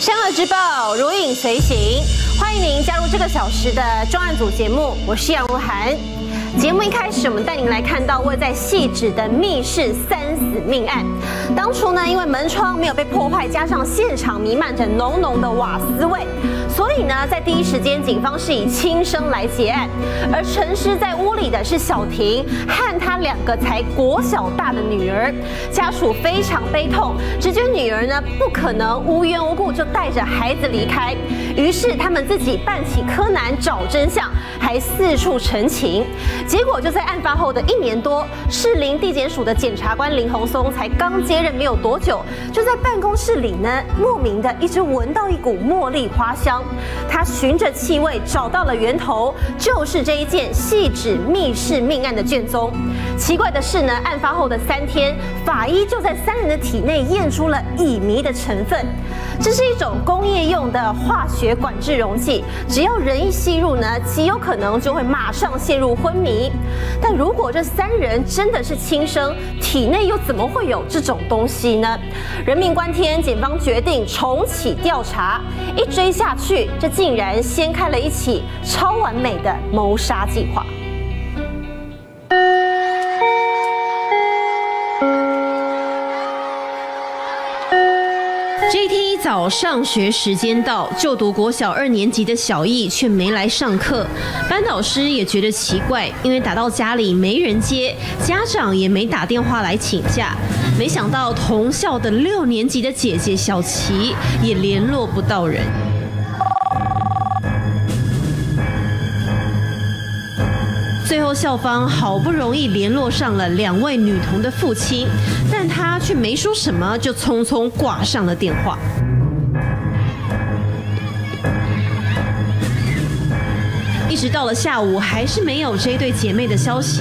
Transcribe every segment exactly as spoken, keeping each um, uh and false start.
山河之报，如影随形。欢迎您加入这个小时的专案组节目，我是杨如涵。节目一开始，我们带您来看到位在汐止的密室三死命案。当初呢，因为门窗没有被破坏，加上现场弥漫着浓浓的瓦斯味，所以呢，在第一时间，警方是以轻生来结案。而陈尸在屋里的是小婷和她两个才国小大的女儿，家属非常悲痛，直觉女儿呢不可能无缘无故就带着孩子离开，于是他们自己扮起柯南找真相，还四处陈情。 结果就在案发后的一年多，士林地检署的检察官林鸿松才刚接任没有多久，就在办公室里呢，莫名的一直闻到一股茉莉花香。他循着气味找到了源头，就是这一件汐止密室命案的卷宗。奇怪的是呢，案发后的三天，法医就在三人的体内验出了乙醚的成分。这是一种工业用的化学管制溶剂，只要人一吸入呢，极有可能就会马上陷入昏迷。 迷，但如果这三人真的是亲生，体内又怎么会有这种东西呢？人命关天，检方决定重启调查。一追下去，这竟然掀开了一起超完美的谋杀计划。 早上学时间到，就读国小二年级的小易却没来上课。班导师也觉得奇怪，因为打到家里没人接，家长也没打电话来请假。没想到同校的六年级的姐姐小琪也联络不到人。 最后，校方好不容易联络上了两位女童的父亲，但他却没说什么，就匆匆挂上了电话。一直到了下午，还是没有这对姐妹的消息。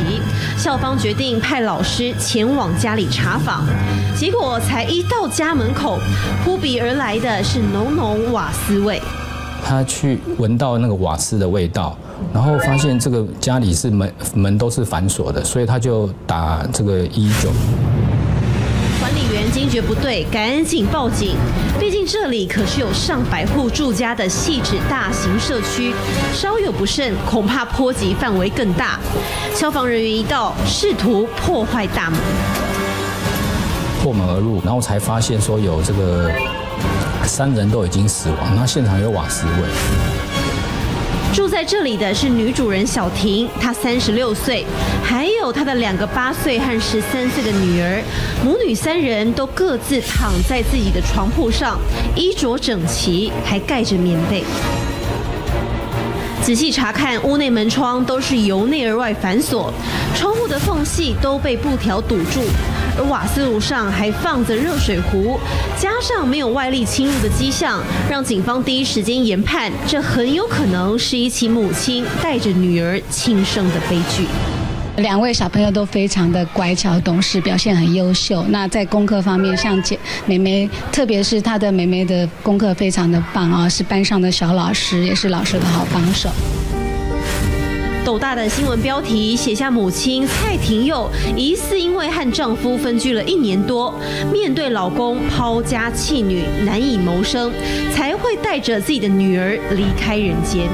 校方决定派老师前往家里查访，结果才一到家门口，扑鼻而来的是浓浓瓦斯味。 他去闻到那个瓦斯的味道，然后发现这个家里是门门都是反锁的，所以他就打这个一一九。管理员惊觉不对，赶紧报警。毕竟这里可是有上百户住家的汐止大型社区，稍有不慎，恐怕波及范围更大。消防人员一到，试图破坏大门，破门而入，然后才发现说有这个。 三人都已经死亡，那现场有瓦斯味。住在这里的是女主人小婷，她三十六岁，还有她的两个八岁和十三岁的女儿，母女三人都各自躺在自己的床铺上，衣着整齐，还盖着棉被。 仔细查看，屋内门窗都是由内而外反锁，窗户的缝隙都被布条堵住，而瓦斯炉上还放着热水壶，加上没有外力侵入的迹象，让警方第一时间研判，这很有可能是一起母亲带着女儿轻生的悲剧。 两位小朋友都非常的乖巧懂事，表现很优秀。那在功课方面，像姐妹妹，特别是她的妹妹的功课非常的棒啊，是班上的小老师，也是老师的好帮手。 斗大的新闻标题写下母亲蔡廷佑疑似因为和丈夫分居了一年多，面对老公抛家弃女难以谋生，才会带着自己的女儿离开人间。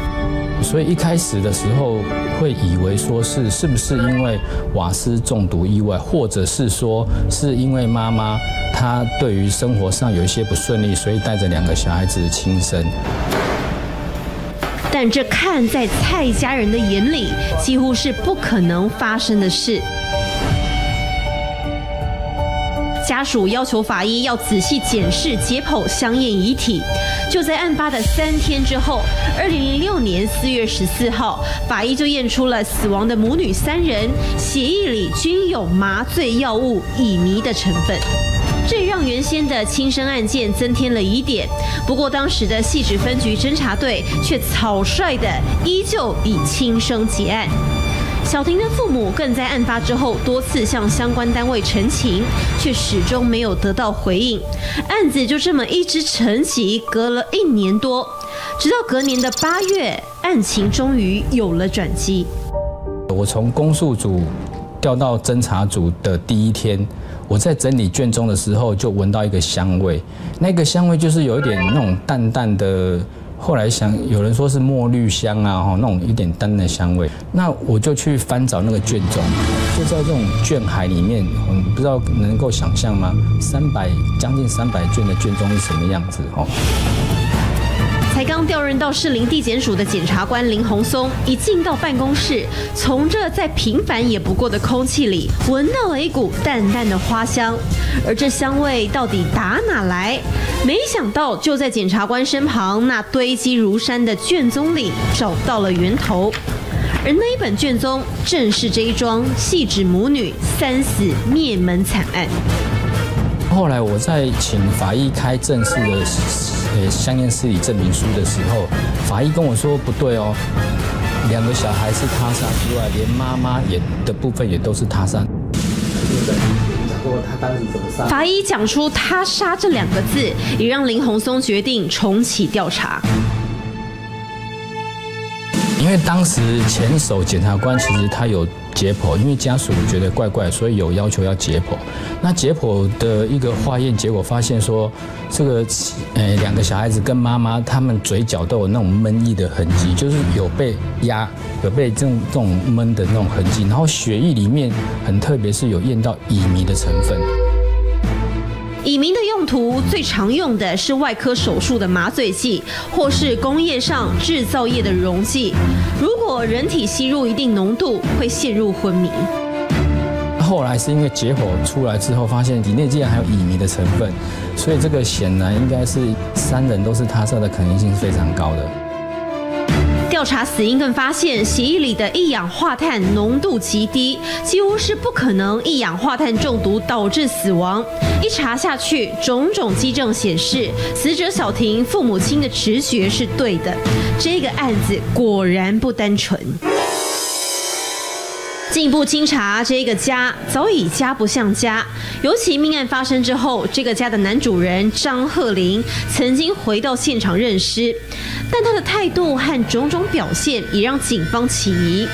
所以一开始的时候会以为说是是不是因为瓦斯中毒意外，或者是说是因为妈妈她对于生活上有一些不顺利，所以带着两个小孩子轻生。 但这看在蔡家人的眼里，几乎是不可能发生的事。家属要求法医要仔细检视、解剖相验遗体。就在案发的三天之后，二零零六年四月十四号，法医就验出了死亡的母女三人血液里均有麻醉药物乙醚的成分。 这让原先的轻生案件增添了疑点，不过当时的汐止分局侦查队却草率的依旧以轻生结案。小婷的父母更在案发之后多次向相关单位陈情，却始终没有得到回应。案子就这么一直沉寂，隔了一年多，直到隔年的八月，案情终于有了转机。我从公诉组调到侦查组的第一天。我在整理卷宗的时候就闻到一个香味，那个香味就是有一点那种淡淡的。 后来想，有人说是墨绿香啊，哈，那种有点淡的香味。那我就去翻找那个卷宗，就在这种卷海里面，我们不知道能够想象吗？三百将近三百卷的卷宗是什么样子？哦。才刚调任到士林地检署的检察官林鸿松，一进到办公室，从这再平凡也不过的空气里，闻到了一股淡淡的花香。而这香味到底打哪来？ 没想到，就在检察官身旁那堆积如山的卷宗里，找到了源头。而那一本卷宗，正是这一桩系指母女三死灭门惨案。后来我在请法医开正式的呃相验尸体证明书的时候，法医跟我说不对哦，两个小孩是他杀之外，连妈妈也的部分也都是他杀。 法医讲出“他杀”这两个字，也让林鸿松决定重启调查。因为当时前首检察官其实他有解剖，因为家属觉得怪怪，所以有要求要解剖。那解剖的一个化验结果发现说，这个呃两个小孩子跟妈妈他们嘴角都有那种闷意的痕迹，就是有被压，有被这种这种闷的那种痕迹。然后血液里面很特别是有验到乙醚的成分。 乙醚的用途最常用的是外科手术的麻醉剂，或是工业上制造业的溶剂。如果人体吸入一定浓度，会陷入昏迷。后来是因为解剖出来之后，发现体内竟然还有乙醚的成分，所以这个显然应该是三人都是他杀的可能性是非常高的。 调查死因更发现，血液里的一氧化碳浓度极低，几乎是不可能一氧化碳中毒导致死亡。一查下去，种种迹证显示，死者小婷父母亲的直觉是对的。这个案子果然不单纯。进一步清查，这个家早已家不像家。尤其命案发生之后，这个家的男主人张鹤龄曾经回到现场认尸。 但他的态度和种种表现也让警方起疑，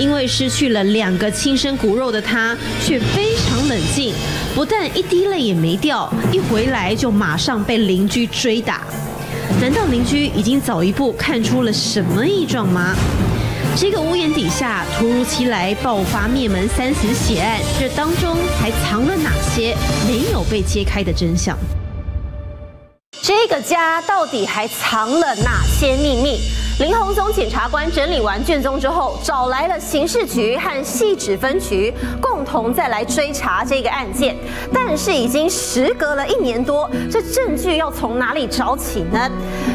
因为失去了两个亲生骨肉的他，却非常冷静，不但一滴泪也没掉，一回来就马上被邻居追打。难道邻居已经早一步看出了什么异状吗？这个屋檐底下突如其来爆发灭门三死血案，这当中还藏了哪些没有被揭开的真相？ 这个家到底还藏了哪些秘密？林鸿松检察官整理完卷宗之后，找来了刑事局和汐止分局，共同再来追查这个案件。但是已经时隔了一年多，这证据要从哪里找起呢？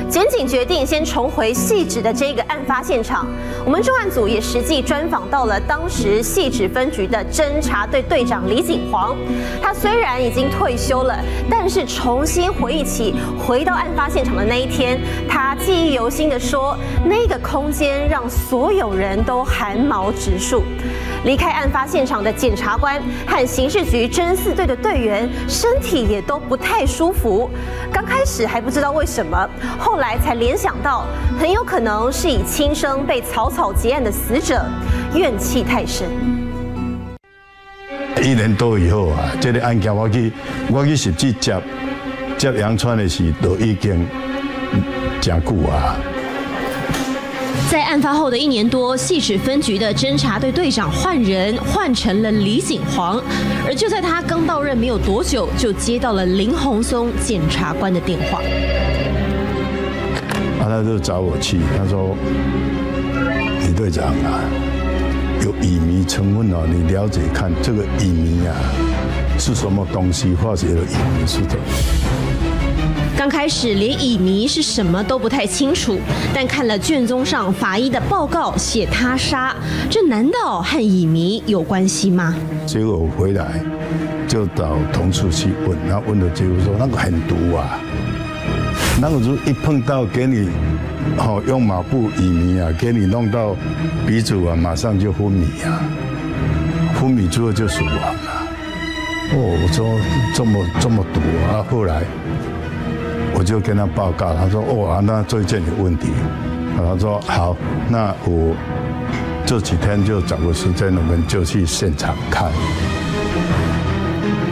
检警决定先重回汐止的这个案发现场。我们重案组也实际专访到了当时汐止分局的侦查队队长李景煌。他虽然已经退休了，但是重新回忆起。 回到案发现场的那一天，他记忆犹新地说：“那个空间让所有人都寒毛直竖。”离开案发现场的检察官和刑事局侦四队的队员身体也都不太舒服。刚开始还不知道为什么，后来才联想到，很有可能是以轻生被草草结案的死者怨气太深。一年多以后啊，这个案件我去我去实际接。 接阳川的是都已经真久啊！在案发后的一年多，汐止分局的侦查队队长换人，换成了李景煌。而就在他刚到任没有多久，就接到了林鸿松检察官的电话。啊，他就找我去，他说：“李队长啊，有乙醚成分哦，你了解看这个乙醚啊。” 是什么东西化学的乙醚是的？刚开始连乙醚是什么都不太清楚，但看了卷宗上法医的报告写他杀，这难道和乙醚有关系吗？结果我回来就找同事去问，然后问的结果说那个很毒啊，那个就一碰到给你，好、哦、用马布乙醚啊，给你弄到鼻祖啊，马上就昏迷啊，昏迷之后就死亡了。 哦，我说这么这么毒啊！后来我就跟他报告，他说哦啊，那最近有问题。他说好，那我这几天就找个时间，我们就去现场看。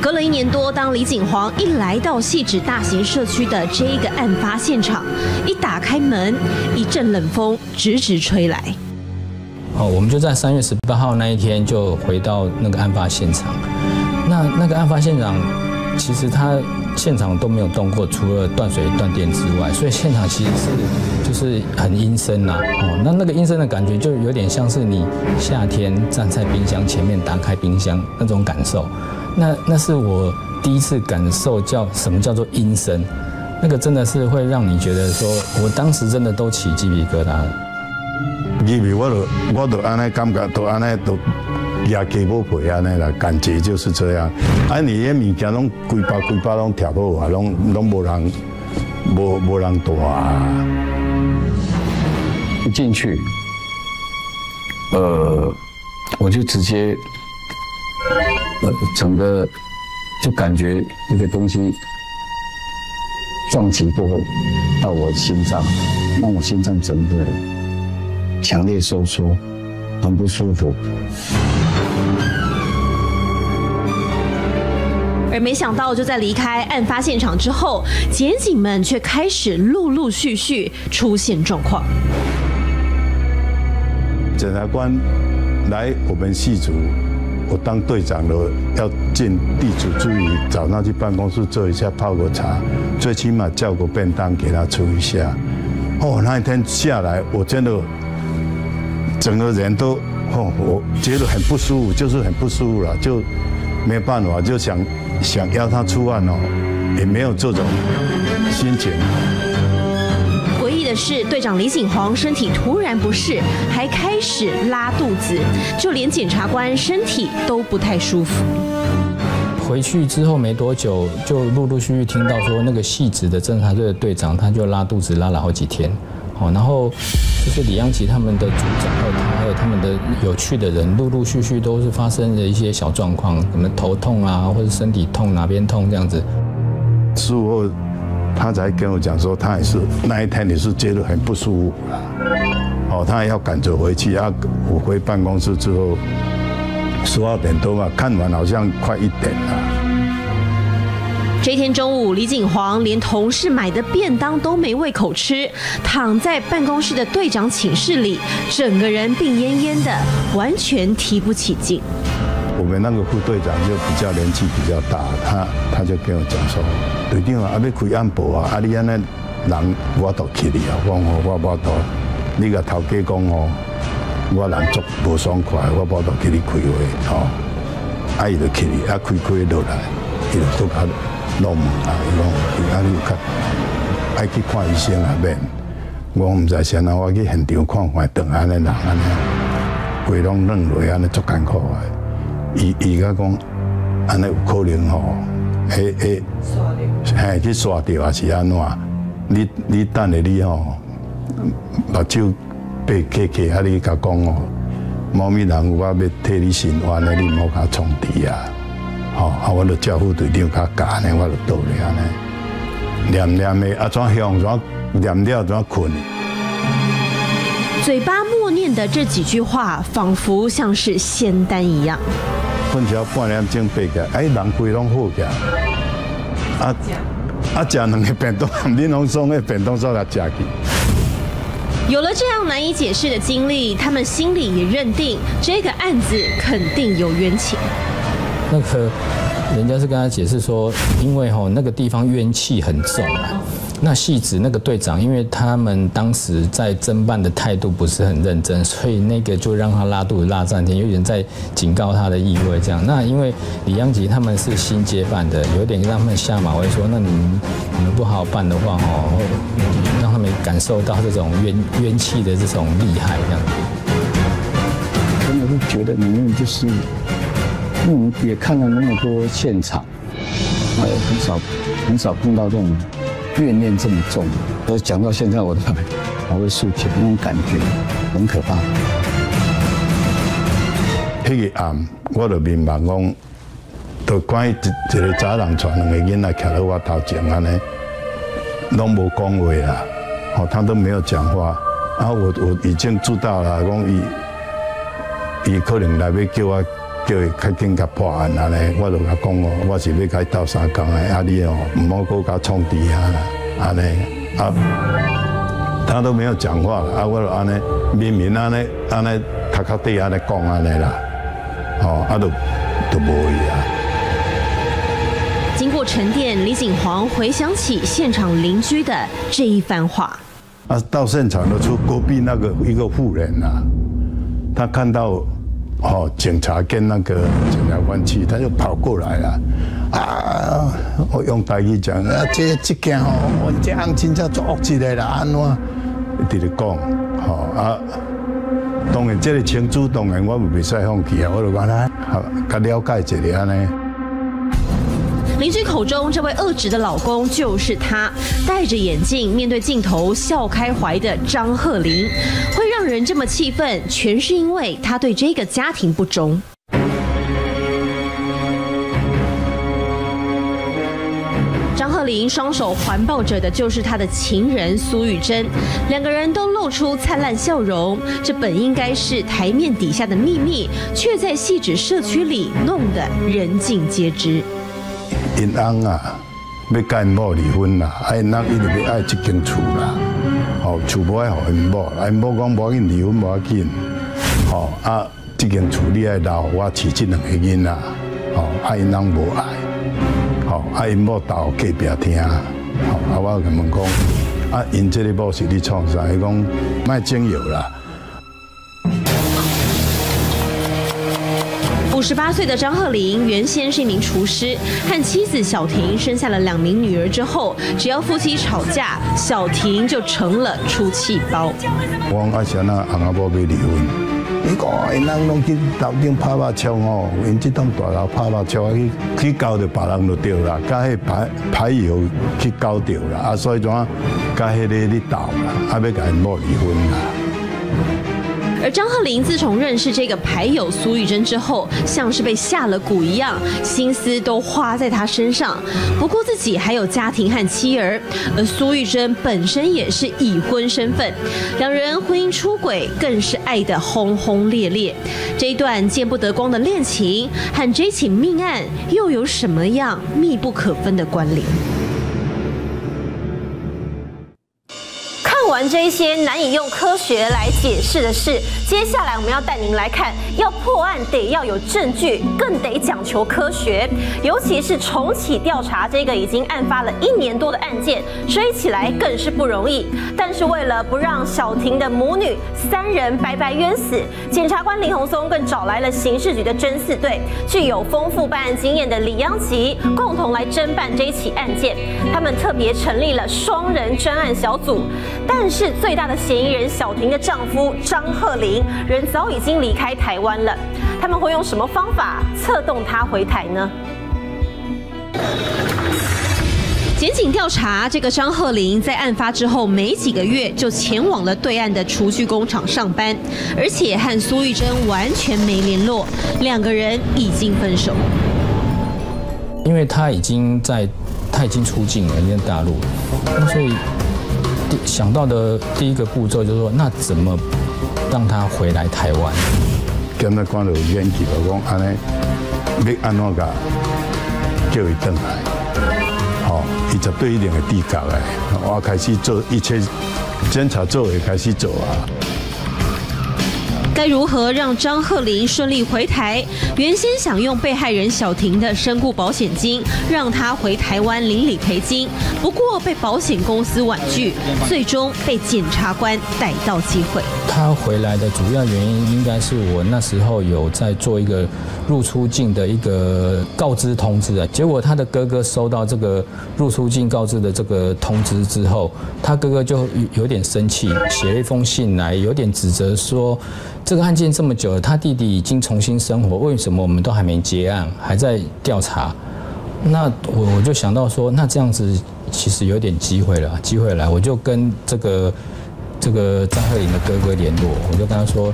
隔了一年多，当李景煌一来到汐止大型社区的这个案发现场，一打开门，一阵冷风直直吹来。哦，我们就在三月十八号那一天就回到那个案发现场。那那个案发现场，其实它现场都没有动过，除了断水断电之外，所以现场其实是就是很阴森呐。哦，那那个阴森的感觉就有点像是你夏天站在冰箱前面打开冰箱那种感受。 那那是我第一次感受叫什么叫做阴森，那个真的是会让你觉得说，我当时真的都起鸡皮疙瘩了。鸡皮我都我都安尼感觉，都安尼都也鸡毛皮安尼啦，感觉就是这样。啊，你迄物件拢规包规包拢拆好啊，拢拢无人无无人住啊。一进去，呃，我就直接。 呃，整个就感觉那个东西撞击过后到我心脏，让我心脏整个强烈收缩，很不舒服。而没想到，就在离开案发现场之后，检警们却开始陆陆续续出现状况。检察官来我们系组。 我当队长了，要进地主助理，早上去办公室做一下，泡个茶，最起码叫个便当给他出一下。哦，那一天下来，我真的整个人都，哦，我觉得很不舒服，就是很不舒服了，就没办法，就想想要他出案哦，也没有这种心情。 是队长李景煌身体突然不适，还开始拉肚子，就连检察官身体都不太舒服。回去之后没多久，就陆陆续续听到说，那个汐止的侦查队的队长他就拉肚子，拉了好几天。哦，然后就是李央琪他们的组长，还有他，还有他们的有趣的人，陆陆续续都是发生了一些小状况，什么头痛啊，或者身体痛哪边痛这样子。事后。 他才跟我讲说，他也是那一天也是觉得很不舒服啦。哦，他也要赶着回去啊。我回办公室之后，十二点多嘛，看完好像快一点了。这天中午，李景煌连同事买的便当都没胃口吃，躺在办公室的队长寝室里，整个人病恹恹的，完全提不起劲。我们那个副队长就比较年纪比较大，他他就跟我讲说。 队长啊，要开暗部啊！啊，你安尼人我都去你啊，我我我都，你个头家讲哦，我人足无爽快，我我都去你开会吼，啊伊就去你，啊开开落来，伊就做下弄啊，伊讲伊啊你较爱去看医生啊免，我唔知啥人，我去现场看看，当安尼人安尼，规拢软落安尼足艰苦啊！伊伊甲讲安尼有可能吼。 诶诶，嘿，去刷掉还是安怎？你你等下你吼，目睭白起起，啊你甲讲哦，猫咪人我要替你伸冤的，你莫甲创治啊！吼，啊我著叫副队长甲教呢，我著倒咧安尼，念念的啊怎向怎念了怎困。嘴巴默念的这几句话，仿佛像是仙丹一样。 困只半点钟爬起，哎，人规拢好起，啊啊，食两个便当，恁拢送个便当做来食去。有了这样难以解释的经历，他们心里也认定这个案子肯定有冤情。那个人家是跟他解释说，因为吼、喔、那个地方冤气很重啊。那汐止那个队长，因为他们当时在侦办的态度不是很认真，所以那个就让他拉肚子拉半天，有点在警告他的意味这样。那因为李央吉他们是新接办的，有点让他们下马威说，那你们你们不好好办的话哦，让他们感受到这种冤冤气的这种厉害这样。真的是觉得你们就是，我们也看了那么多现场，哎，很少很少碰到这种。 怨念这么重，我讲到现在我都还会竖起那种感觉，很可怕。迄个暗，我就明白讲，就关一一个查人传两个囡仔徛在我头前安尼，拢无讲话啦，哦，他都没有讲话。啊，我我已经知道了，讲伊，伊可能来要叫我叫伊较紧甲破案安尼，我就甲讲哦，我是要甲伊斗相共的，啊你哦唔好搁甲创治啊安尼啊。他都没有讲话了，啊我就安尼明明安尼安尼头壳底安尼讲安尼啦，哦啊就就无伊啊。 经过沉淀，李景煌回想起现场邻居的这一番话。啊，到现场的出隔壁那个一个妇人啊，他看到哦警察跟那个检察官去，他就跑过来了。啊，我用台语讲啊，这这件哦，我这样真正作恶起来了，安怎？直直讲，吼啊。 当然，这个情主当然我袂使放弃啊，我就讲啦，较了解一下安尼。 邻居口中，这位恶质的老公就是他，戴着眼镜面对镜头笑开怀的张鹤龄，会让人这么气愤，全是因为他对这个家庭不忠。张鹤龄双手环抱着的就是他的情人苏玉珍，两个人都露出灿烂笑容，这本应该是台面底下的秘密，却在汐止社区里弄得人尽皆知。 因翁啊，要甲因某离婚啦，啊因翁伊就要爱即间厝啦，吼厝无爱互因某，啊因某讲无要紧离婚无要紧，吼啊即间厝你爱留，我饲即两个囡仔，吼啊因翁无爱，吼啊因某斗隔壁听，吼啊我甲问讲，啊因即个某是咧创啥？伊讲卖精油啦。 五十八岁的张鹤龄原先是一名厨师，和妻子小婷生下了两名女儿之后，只要夫妻吵架，小婷就成了出气包。我讲阿祥啊，阿阿婆要离婚，你讲因人拢去头顶拍麻将哦，因这栋大楼拍麻将去去交着别人就对啦，甲迄牌牌友去交着啦，啊所以怎啊，甲迄个咧斗啦，啊要甲因某离婚啦。 而张鹤龄自从认识这个牌友苏玉珍之后，像是被下了蛊一样，心思都花在她身上，不顾自己还有家庭和妻儿。而苏玉珍本身也是已婚身份，两人婚姻出轨，更是爱得轰轰烈烈。这一段见不得光的恋情和这起命案又有什么样密不可分的关联？ 玩这一些难以用科学来解释的事，接下来我们要带您来看，要破案得要有证据，更得讲求科学。尤其是重启调查这个已经案发了一年多的案件，追起来更是不容易。但是为了不让小婷的母女三人白白冤死，检察官林鸿松更找来了刑事局的侦四队，具有丰富办案经验的李央琪，共同来侦办这一起案件。他们特别成立了双人专案小组，但 但是最大的嫌疑人小婷的丈夫张鹤龄人早已经离开台湾了，他们会用什么方法策动他回台呢？ 检警调查，这个张鹤龄在案发之后没几个月就前往了对岸的厨具工厂上班，而且和苏玉珍完全没联络，两个人已经分手。因为他已经在，他已经出境了，已经在大陆，那所以。 想到的第一个步骤就是说，那怎么让他回来台湾？检察官有研究讲，安尼要安怎个叫伊转来？吼，伊绝对一定会抵抗的。我开始做一切检察做也开始做啊。该如何让张鹤龄顺利回台？原先想用被害人小婷的身故保险金让她回台湾领理赔金，不过被保险公司婉拒，最终被检察官逮到机会。她回来的主要原因应该是我那时候有在做一个入出境的一个告知通知啊，结果她的哥哥收到这个入出境告知的这个通知之后，她哥哥就有点生气，写了一封信来，有点指责说。 这个案件这么久了，他弟弟已经重新生活，为什么我们都还没结案，还在调查？那我我就想到说，那这样子其实有点机会了，机会来，我就跟这个这个张鹤龄的哥哥联络，我就跟他说，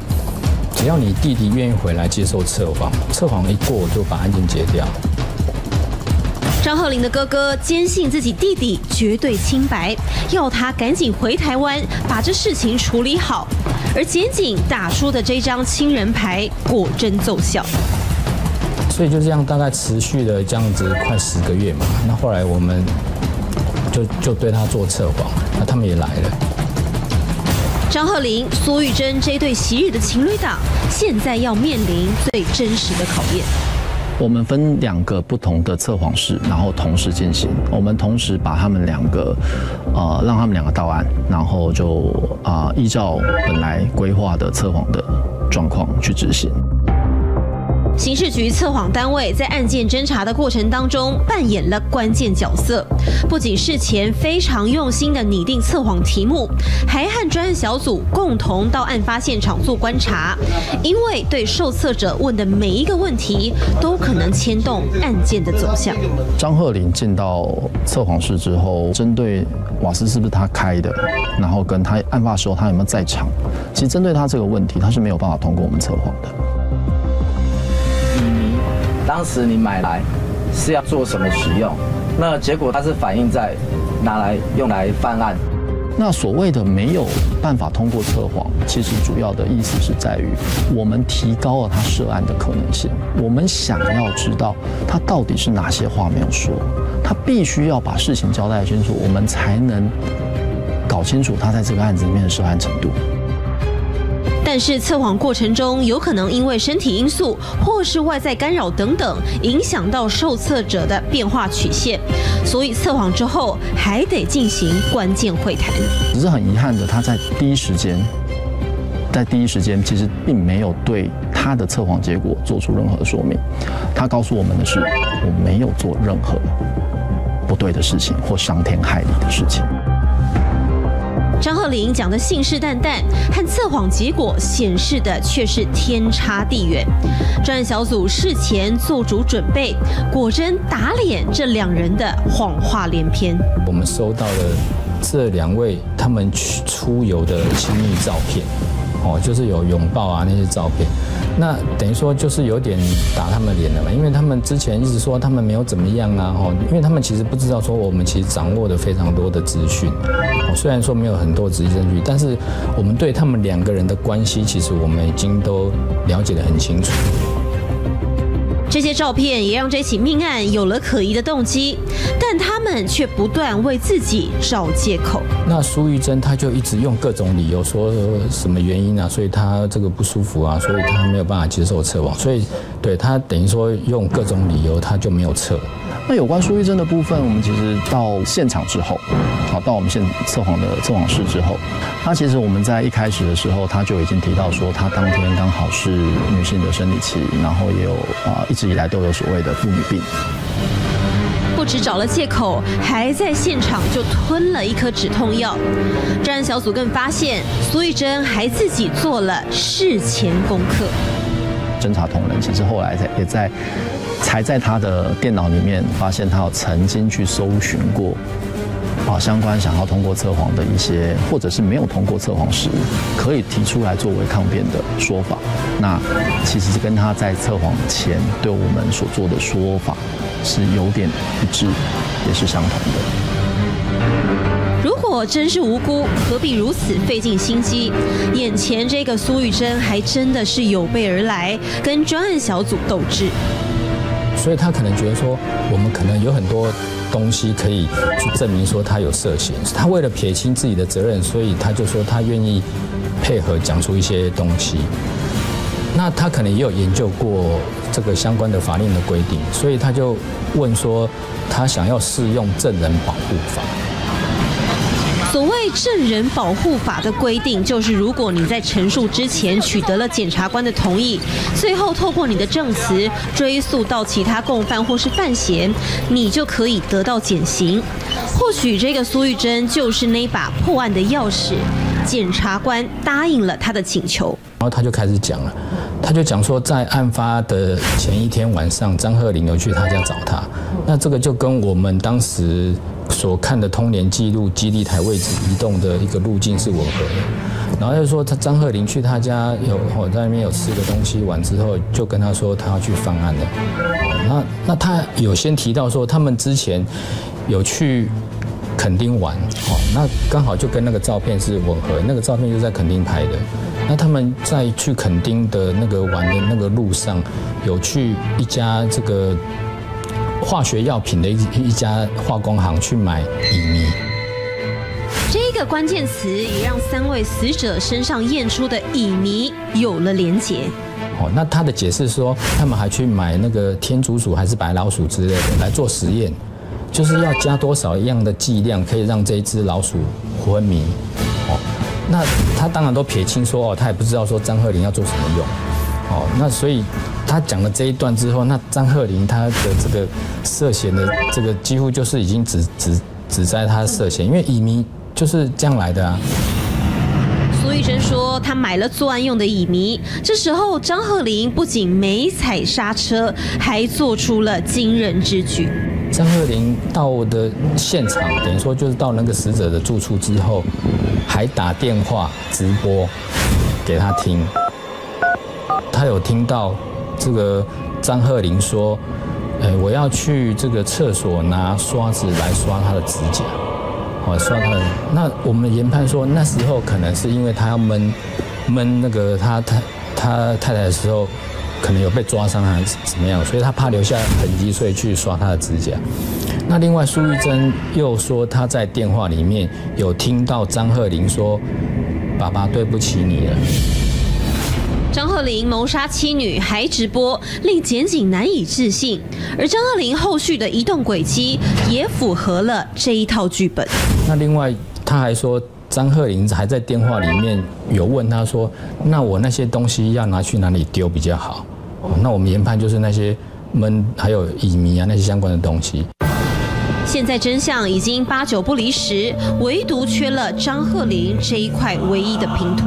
只要你弟弟愿意回来接受测谎，测谎一过我就把案件结掉。 张鹤龄的哥哥坚信自己弟弟绝对清白，要他赶紧回台湾把这事情处理好。而检警打出的这张亲人牌果真奏效。所以就这样大概持续了这样子快十个月嘛。那后来我们就就对他做测谎，那他们也来了。张鹤龄、苏玉珍这对昔日的情侣档，现在要面临最真实的考验。 我们分两个不同的测谎室，然后同时进行。我们同时把他们两个，呃，让他们两个到案，然后就啊、呃、依照本来规划的测谎的状况去执行。刑事局测谎单位在案件侦查的过程当中扮演了关键角色，不仅事前非常用心的拟定测谎题目，还和专案小组共同到案发现场做观察，因为对受测者问的每一个问题都可能牵动案件的走向。张鹤龄进到测谎室之后，针对瓦斯是不是他开的，然后跟他案发时候他有没有在场，其实针对他这个问题，他是没有办法通过我们测谎的。 当时你买来是要做什么使用？那结果它是反映在拿来用来犯案。那所谓的没有办法通过测谎，其实主要的意思是在于我们提高了他涉案的可能性。我们想要知道他到底是哪些话没有说，他必须要把事情交代清楚，我们才能搞清楚他在这个案子里面的涉案程度。 但是测谎过程中，有可能因为身体因素或是外在干扰等等，影响到受测者的变化曲线，所以测谎之后还得进行关键会谈。只是很遗憾的，他在第一时间，在第一时间其实并没有对他的测谎结果做出任何说明。他告诉我们的是，我没有做任何不对的事情或伤天害理的事情。 张鹤龄讲的信誓旦旦，和测谎结果显示的却是天差地远。专案小组事前做足准备，果真打脸这两人的谎话连篇。我们收到了这两位他们去出游的亲密照片，哦，就是有拥抱啊那些照片。那等于说就是有点打他们脸了嘛，因为他们之前一直说他们没有怎么样啊，哦，因为他们其实不知道说我们其实掌握了非常多的资讯。 虽然说没有很多直接证据，但是我们对他们两个人的关系，其实我们已经都了解得很清楚。这些照片也让这起命案有了可疑的动机，但他们却不断为自己找借口。那苏玉珍她就一直用各种理由说什么原因啊，所以她这个不舒服啊，所以她没有办法接受测谎，所以对她等于说用各种理由，她就没有测。 那有关苏玉珍的部分，我们其实到现场之后，好，到我们现测谎的测谎室之后，他其实我们在一开始的时候，他就已经提到说，他当天刚好是女性的生理期，然后也有啊、呃、一直以来都有所谓的妇女病。不止找了借口，还在现场就吞了一颗止痛药。专案小组更发现，苏玉珍还自己做了事前功课。侦查同仁其实后来在也在。 才在他的电脑里面发现，他有曾经去搜寻过啊相关想要通过测谎的一些，或者是没有通过测谎时可以提出来作为抗辩的说法。那其实是跟他在测谎前对我们所做的说法是有点一致，也是相同的。 我真是无辜，何必如此费尽心机？眼前这个苏玉珍还真的是有备而来，跟专案小组斗智。所以他可能觉得说，我们可能有很多东西可以去证明说他有涉嫌。他为了撇清自己的责任，所以他就说他愿意配合讲出一些东西。那他可能也有研究过这个相关的法令的规定，所以他就问说，他想要适用证人保护法。 所谓证人保护法的规定，就是如果你在陈述之前取得了检察官的同意，最后透过你的证词追溯到其他共犯或是犯嫌，你就可以得到减刑。或许这个苏玉珍就是那把破案的钥匙，检察官答应了他的请求，然后他就开始讲了，他就讲说，在案发的前一天晚上，张鹤龄有去他家找他，那这个就跟我们当时。 所看的通联记录基地台位置移动的一个路径是吻合的，然后就说他张鹤龄去他家有哦，在那边有吃的东西，完之后就跟他说他要去犯案了。那那他有先提到说他们之前有去垦丁玩哦，那刚好就跟那个照片是吻合，那个照片就在垦丁拍的。那他们在去垦丁的那个玩的那个路上，有去一家这个化学药品的一一家化工行去买乙醚。这个关键词也让三位死者身上验出的乙醚有了连结。 哦，那他的解释说，他们还去买那个天竺鼠还是白老鼠之类的来做实验，就是要加多少样的剂量可以让这一只老鼠昏迷。哦，那他当然都撇清说，哦，他也不知道说张鹤龄要做什么用。哦，那所以他讲了这一段之后，那张鹤龄他的这个涉嫌的这个几乎就是已经只只只在他涉嫌，因为乙醚就是这样来的啊。 苏玉珍说，她买了作案用的乙醚。这时候，张鹤龄不仅没踩刹车，还做出了惊人之举。张鹤龄到的现场，等于说就是到那个死者的住处之后，还打电话直播给他听。他有听到这个张鹤龄说：“呃，我要去这个厕所拿刷子来刷他的指甲。” 哦，刷他的。那我们研判说，那时候可能是因为他要闷闷那个他他他太太的时候，可能有被抓伤还是怎么样，所以他怕留下痕迹，所以去刷他的指甲。那另外，苏玉珍又说他在电话里面有听到张鹤龄说：“爸爸，对不起你了。”张鹤龄谋杀妻女还直播，令检警难以置信。而张鹤龄后续的移动轨迹也符合了这一套剧本。 那另外，他还说张鹤龄还在电话里面有问他说：“那我那些东西要拿去哪里丢比较好？”那我们研判就是那些闷还有乙醚啊那些相关的东西。现在真相已经八九不离十，唯独缺了张鹤龄这一块唯一的拼图。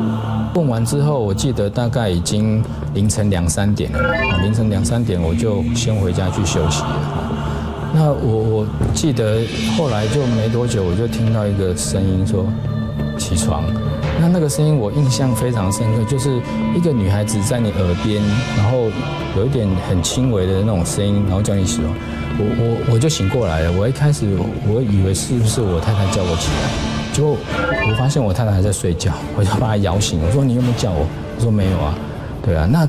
问完之后，我记得大概已经凌晨两三点了。凌晨两三点我就先回家去休息了。 那我我记得后来就没多久，我就听到一个声音说起床。那那个声音我印象非常深刻，就是一个女孩子在你耳边，然后有一点很轻微的那种声音，然后叫你起床。我我我就醒过来了。我一开始我以为是不是我太太叫我起来，结果我发现我太太还在睡觉，我就把她摇醒。我说你有没有叫我？她说没有啊。对啊，那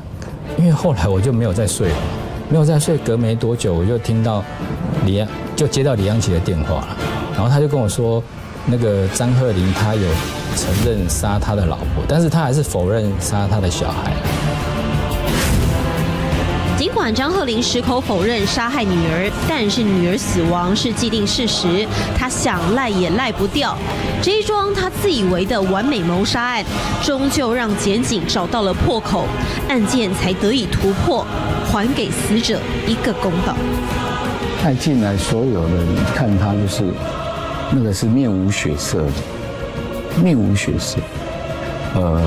因为后来我就没有再睡了。 没有在睡，隔没多久我就听到李安，就接到李安琪的电话了，然后他就跟我说，那个张鹤龄他有承认杀他的老婆，但是他还是否认杀他的小孩。尽管张鹤龄矢口否认杀害女儿，但是女儿死亡是既定事实，他想赖也赖不掉。这一桩他自以为的完美谋杀案，终究让检警找到了破口，案件才得以突破。 还给死者一个公道。带进来所有人看他就是那个是面无血色的，面无血色。呃，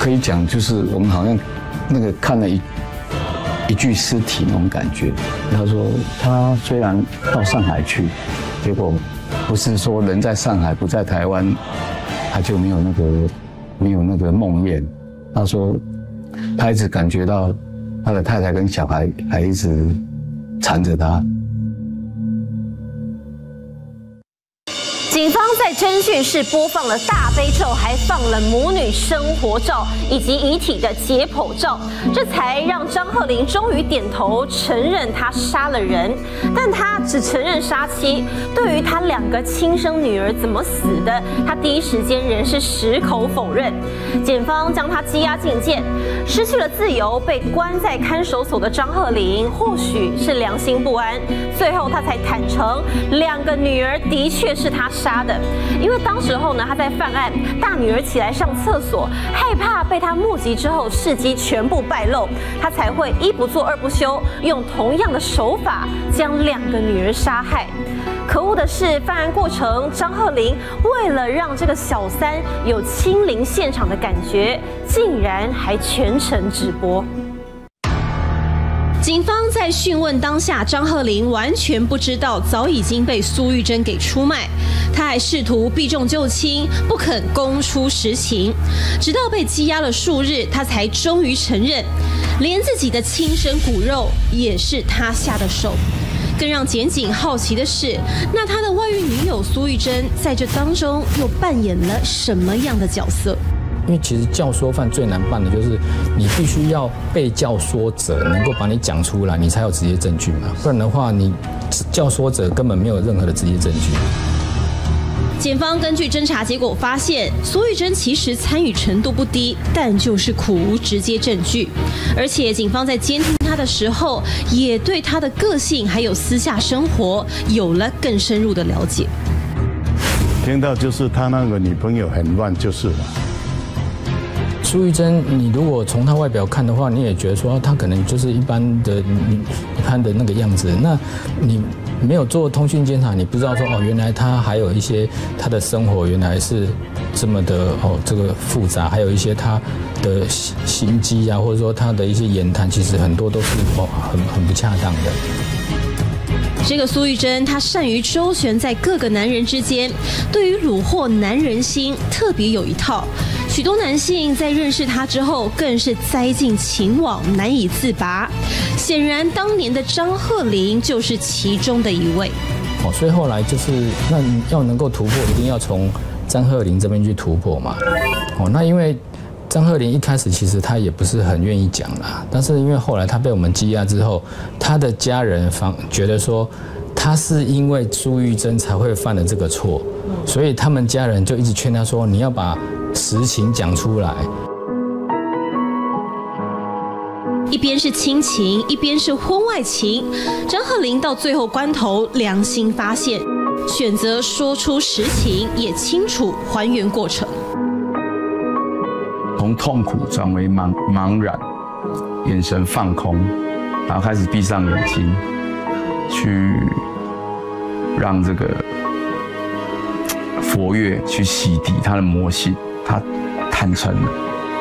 可以讲就是我们好像那个看了一一具尸体那种感觉。他说他虽然到上海去，结果不是说人在上海不在台湾，他就没有那个没有那个梦魇。他说他一直感觉到。 他的太太跟小孩还一直缠着他。警方在侦讯室播放了大悲咒，还放了母女生活照以及遗体的解剖照，这才让张鹤龄终于点头承认他杀了人。但他只承认杀妻，对于他两个亲生女儿怎么死的，他第一时间仍是矢口否认。检方将他羁押禁见。 失去了自由，被关在看守所的张鹤龄或许是良心不安，最后他才坦诚，两个女儿的确是他杀的。因为当时候呢，他在犯案，大女儿起来上厕所，害怕被他目击之后事迹全部败露，他才会一不做二不休，用同样的手法将两个女儿杀害。 可恶的是，犯案过程，张鹤龄为了让这个小三有亲临现场的感觉，竟然还全程直播。警方在讯问当下，张鹤龄完全不知道早已经被苏玉珍给出卖，他还试图避重就轻，不肯供出实情，直到被羁押了数日，他才终于承认，连自己的亲生骨肉也是他下的手。 更让检警好奇的是，那他的外遇女友苏玉珍在这当中又扮演了什么样的角色？因为其实教唆犯最难办的就是你必须要被教唆者能够把你讲出来，你才有直接证据嘛，不然的话你教唆者根本没有任何的直接证据。 检方根据侦查结果发现，苏玉珍其实参与程度不低，但就是苦无直接证据。而且警方在监听她的时候，也对她的个性还有私下生活有了更深入的了解。听到就是他那个女朋友很乱，就是了。苏玉珍，你如果从她外表看的话，你也觉得说她可能就是一般的一般的那个样子。那你 没有做通讯监察，你不知道说哦，原来他还有一些他的生活原来是这么的哦，这个复杂，还有一些他的心机啊，或者说他的一些言谈，其实很多都是哦很很不恰当的。这个苏玉珍，她善于周旋在各个男人之间，对于虏获男人心特别有一套。 许多男性在认识她之后，更是栽进情网，难以自拔。显然，当年的张鹤龄就是其中的一位。哦，所以后来就是那要能够突破，一定要从张鹤龄这边去突破嘛。哦，那因为张鹤龄一开始其实她也不是很愿意讲啦，但是因为后来她被我们羁押之后，她的家人反觉得说，她是因为苏玉珍才会犯了这个错，所以他们家人就一直劝她说，你要把 实情讲出来，一边是亲情，一边是婚外情。张鹤龄到最后关头良心发现，选择说出实情，也清楚还原过程。从痛苦转为茫茫然，眼神放空，然后开始闭上眼睛，去让这个佛乐去洗涤他的魔性。 他坦诚了，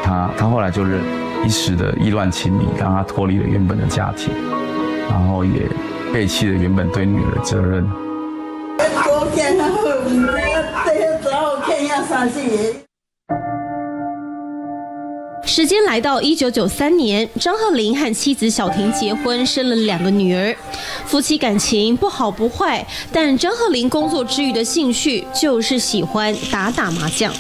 他他后来就是一时的意乱情迷，让他脱离了原本的家庭，然后也背弃了原本对女儿的责任。时间来到一九九三年，张鹤龄和妻子小婷结婚，生了两个女儿，夫妻感情不好不坏。但张鹤龄工作之余的兴趣就是喜欢打打麻将。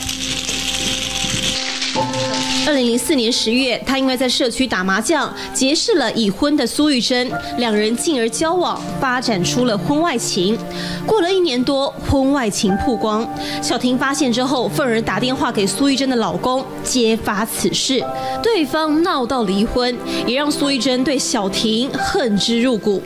二零零四年十月，他因为在社区打麻将，结识了已婚的苏玉珍，两人进而交往，发展出了婚外情。过了一年多，婚外情曝光，小婷发现之后，愤而打电话给苏玉珍的老公，揭发此事，对方闹到离婚，也让苏玉珍对小婷恨之入骨。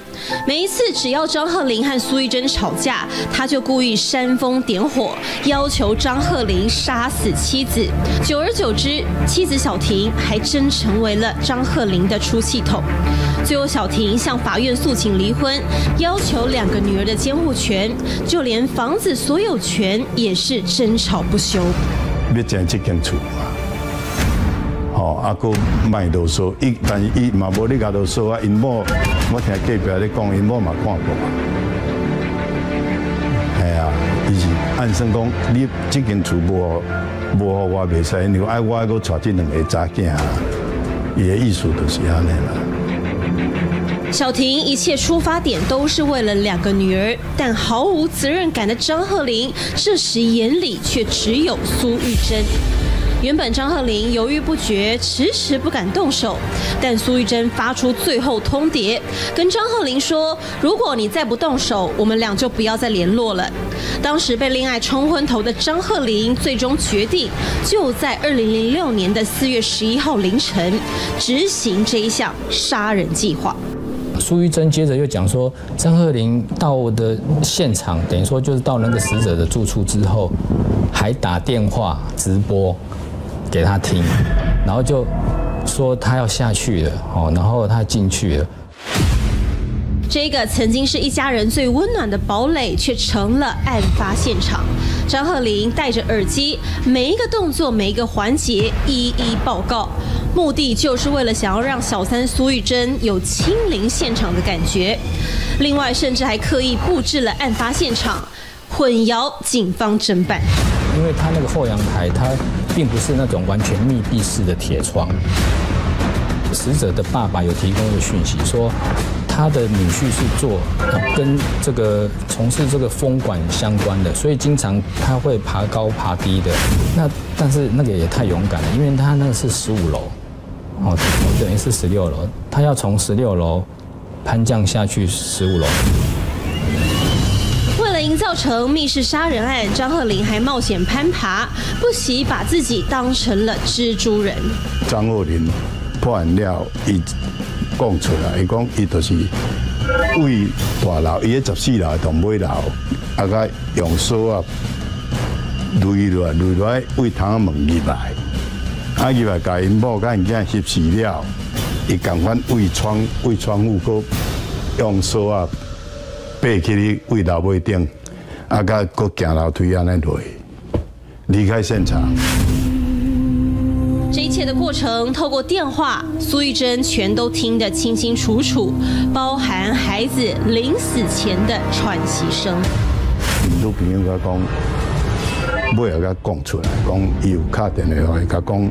每一次只要张鹤龄和苏玉珍吵架，他就故意煽风点火，要求张鹤龄杀死妻子。久而久之，妻子 小婷还真成为了张鹤龄的出气筒。最后，小婷向法院诉请离婚，要求两个女儿的监护权，就连房子所有权也是争吵不休。要争这间厝嘛，吼，啊，佮卖啰嗦，伊但是伊嘛无你甲啰嗦啊，因某我听隔壁咧讲，因某嘛看过，系啊，伊是按算讲你这间厝无。 无好我袂使，因为我还阁娶这两个查囝，伊的意思就是安尼啦。小婷一切出发点都是为了两个女儿，但毫无责任感的张鹤龄，这时眼里却只有苏玉珍。原本张鹤龄犹豫不决，迟迟不敢动手，但苏玉珍发出最后通牒，跟张鹤龄说：如果你再不动手，我们俩就不要再联络了。 当时被恋爱冲昏头的张鹤龄，最终决定就在二零零六年的四月十一号凌晨执行这一项杀人计划。苏玉珍接着又讲说，张鹤龄到的现场，等于说就是到那个死者的住处之后，还打电话直播给他听，然后就说他要下去了哦，然后他进去了。 这个曾经是一家人最温暖的堡垒，却成了案发现场。张鹤龄戴着耳机，每一个动作、每一个环节一一报告，目的就是为了想要让小三苏玉珍有亲临现场的感觉。另外，甚至还刻意布置了案发现场，混淆警方侦办。因为他那个后阳台，它并不是那种完全密闭式的铁窗。死者的爸爸有提供一个讯息说， 他他的女婿是做跟这个从事这个风管相关的，所以经常他会爬高爬低的。那但是那个也太勇敢了，因为他那个是十五楼，哦，等于是十六楼，他要从十六楼攀降下去十五楼。 营造成密室杀人案，张鹤龄还冒险攀爬，不惜把自己当成了蜘蛛人。张鹤龄破案了，伊讲出来，伊讲伊就是为大楼，伊迄十四楼同尾楼，啊个用锁啊擂落擂落，为窗门入来，啊入来甲因某甲因囝挟持了，伊共款为窗为窗户个用锁啊。 爬起哩，位楼尾顶，啊，甲阁行楼梯安尼落，离开现场。这一切的过程，透过电话，苏玉珍全都听得清清楚楚，包含孩子临死前的喘息声。女朋友甲讲，尾下甲讲出来，讲伊有敲电话，伊甲讲，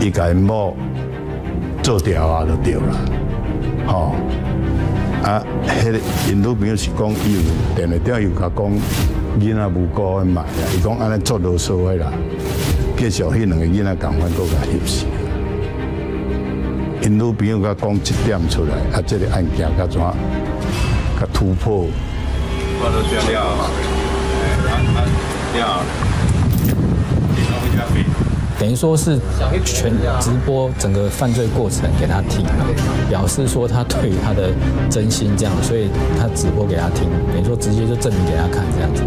伊甲因某做掉啊，就对啦，吼、哦。 啊，迄个因女朋友是讲伊有电话顶又甲讲囡仔无辜的骂啦，伊讲安尼做啰嗦的啦，继续迄两个囡仔共款搁甲挟持。因女朋友甲讲一点出来，啊，这个案件甲怎甲突破？我都讲了，哎，啊啊了，你稍微加费。等于说是全直播整个犯罪过程给他听。 表示说他对于他的真心这样，所以他直播给他听，等于说直接就证明给他看这样子。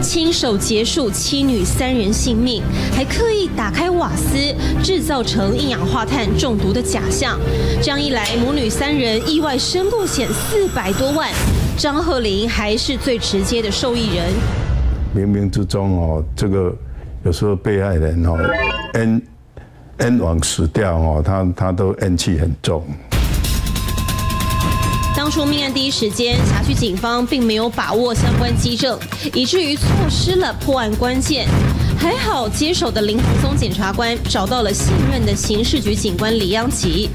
亲手结束妻女三人性命，还刻意打开瓦斯，制造成一氧化碳中毒的假象。这样一来，母女三人意外身故险四百多万，张鹤龄还是最直接的受益人。冥冥之中哦，这个有时候被害人哦，嗯。 恩王死掉哦，他他都恩气很重。当初命案第一时间，辖区警方并没有把握相关基证，以至于错失了破案关键。还好接手的林福松检察官找到了信任的刑事局警官李央琪，